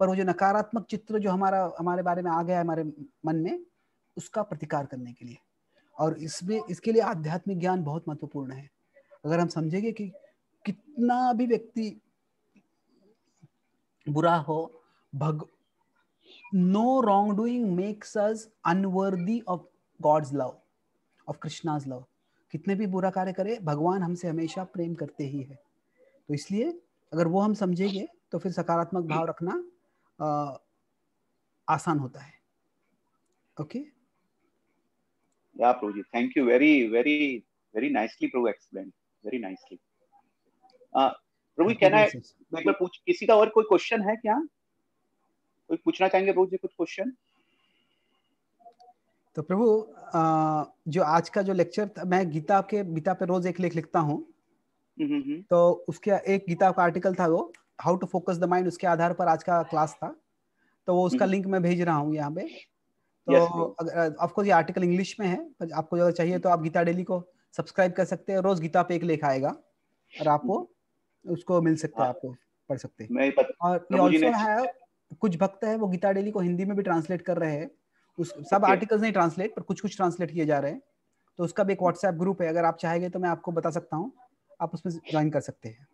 पर वो जो नकारात्मक चित्र जो हमारा हमारे बारे में आ गया है हमारे मन में, उसका प्रतिकार करने के लिए। और इसमें, इसके लिए आध्यात्मिक ज्ञान बहुत महत्वपूर्ण है। अगर हम समझेंगे कि कितना भी व्यक्ति बुरा हो, भग no wrong doing makes us unworthy of God's love, of Krishna's love. कितने भी बुरा कार्य करे, भगवान हमसे हमेशा प्रेम करते ही है। तो इसलिए अगर वो हम समझेंगे तो फिर सकारात्मक भाव रखना आ, आसान होता है। ओके, या प्रभु जी, thank you, very very very nicely Prabhu, excellent, very nicely. प्रभु कहना है, मैं पूछ, किसी का और कोई क्वेश्चन है क्या? कोई पूछना चाहेंगे प्रभु जी कुछ क्वेश्चन? तो प्रभु जो आज का जो लेक्चर, मैं गीता के गीता पे रोज एक लेख लिखता हूँ, तो उसके एक गीता का आर्टिकल था वो how to focus the mind, उसके आधार पर आज का क्लास था, तो वो उसका लिंक मैं भेज रहा हूँ यहाँ पे। तो ऑफकोर्स ये आर्टिकल इंग्लिश में है, पर आपको अगर चाहिए तो आप गीता डेली को सब्सक्राइब कर सकते हैं। रोज गीता पे एक लेख आएगा और आपको उसको मिल सकता है, आपको पढ़ सकते हैं। और ये ऑल्सो है, कुछ भक्त है वो गीता डेली को हिंदी में भी ट्रांसलेट कर रहे हैं। उस सब okay. आर्टिकल्स नहीं ट्रांसलेट, पर कुछ कुछ ट्रांसलेट किए जा रहे हैं। तो उसका भी एक व्हाट्सएप ग्रुप है, अगर आप चाहेंगे तो मैं आपको बता सकता हूँ, आप उसमें ज्वाइन कर सकते हैं।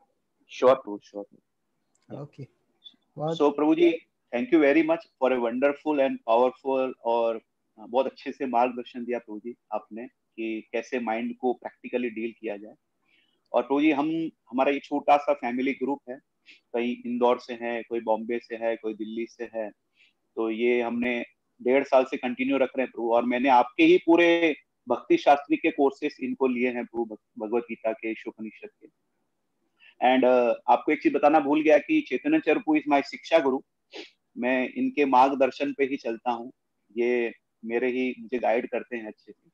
Sure sure. Okay so Prabhu ji, thank you very much for a wonderful and powerful, और बहुत अच्छे से मार्गदर्शन दिया प्रभु जी आपने कि कैसे माइंड को प्रैक्टिकली डील किया जाए। और प्रभु जी, हम हमारा ये छोटा सा फैमिली ग्रुप है, कई इंदौर से है, कोई बॉम्बे से है, कोई दिल्ली से है, तो ये हमने डेढ़ साल से कंटिन्यू रख रहे हैं प्रभु। और मैंने आपके ही पूरे भक्ति शास्त्री के कोर्सेस इनको लिए हैं प्रभु, भगवद गीता के, उपनिषद के। एंड uh, आपको एक चीज बताना भूल गया कि चैतन्य चरण दास इज माय शिक्षा गुरु, मैं इनके मार्गदर्शन पे ही चलता हूँ, ये मेरे ही मुझे गाइड करते हैं अच्छे से।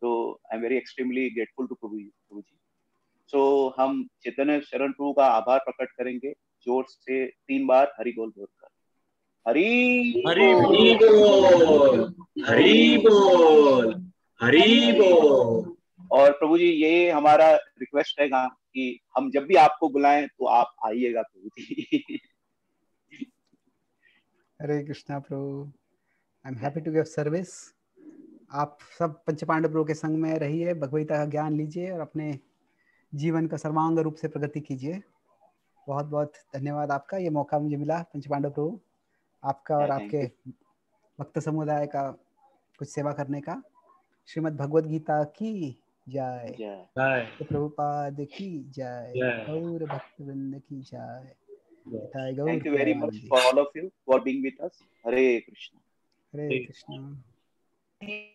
तो I am very extremely grateful to prabhu prabhu ji. So so, हम चैतन्य शरण प्रभु का आभार प्रकट करेंगे जोर से, तीन बार हरि बोल बोल कर। हरी हरी बोल, हरी बोल, हरी बोल। और प्रभु जी, ये हमारा रिक्वेस्ट है कि हम जब भी आपको बुलाएं तो आप आइएगा प्रभु जी। हरे कृष्णा प्रभु, I am happy to give service. आप सब पंच पांडव प्रभु के संग में रहिए, भगवद्गीता का ज्ञान लीजिए और अपने जीवन का सर्वांग रूप से प्रगति कीजिए। बहुत बहुत धन्यवाद आपका, ये मौका मुझे मिला पंच पांडव प्रभु, आपका और आपके भक्त समुदाय का कुछ सेवा करने का। श्रीमद् भगवद गीता की जय, तो प्रभुपाद की जय, गौर भक्तवृंद की जय। Thank you very much for all of you for being with us. Hare Krishna, Hare Krishna.